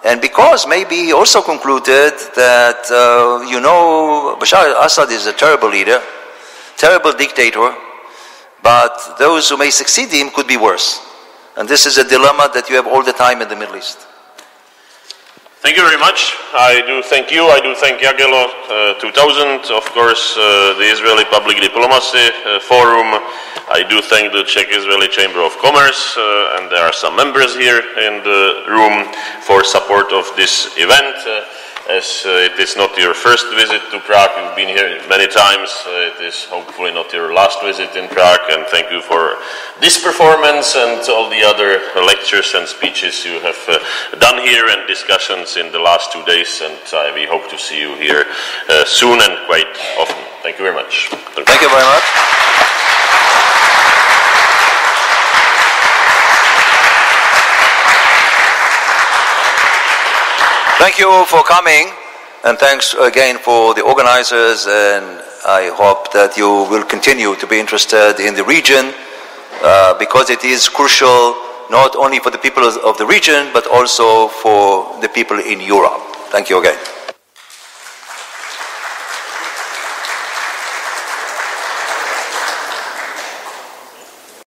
And because maybe he also concluded that, uh, you know, Bashar al-Assad is a terrible leader, terrible dictator, but those who may succeed him could be worse. And this is a dilemma that you have all the time in the Middle East. Thank you very much. I do thank you. I do thank Yagelo uh, two thousand, of course, uh, the Israeli Public Diplomacy uh, Forum. I do thank the Czech-Israeli Chamber of Commerce, uh, and there are some members here in the room for support of this event. Uh, as uh, it is not your first visit to Prague, you've been here many times, uh, it is hopefully not your last visit in Prague, and thank you for this performance and all the other lectures and speeches you have uh, done here and discussions in the last two days, and uh, we hope to see you here uh, soon and quite often. Thank you very much. Thank you very much. Thank you for coming, and thanks again for the organizers, and I hope that you will continue to be interested in the region, uh, because it is crucial not only for the people of the region, but also for the people in Europe. Thank you again.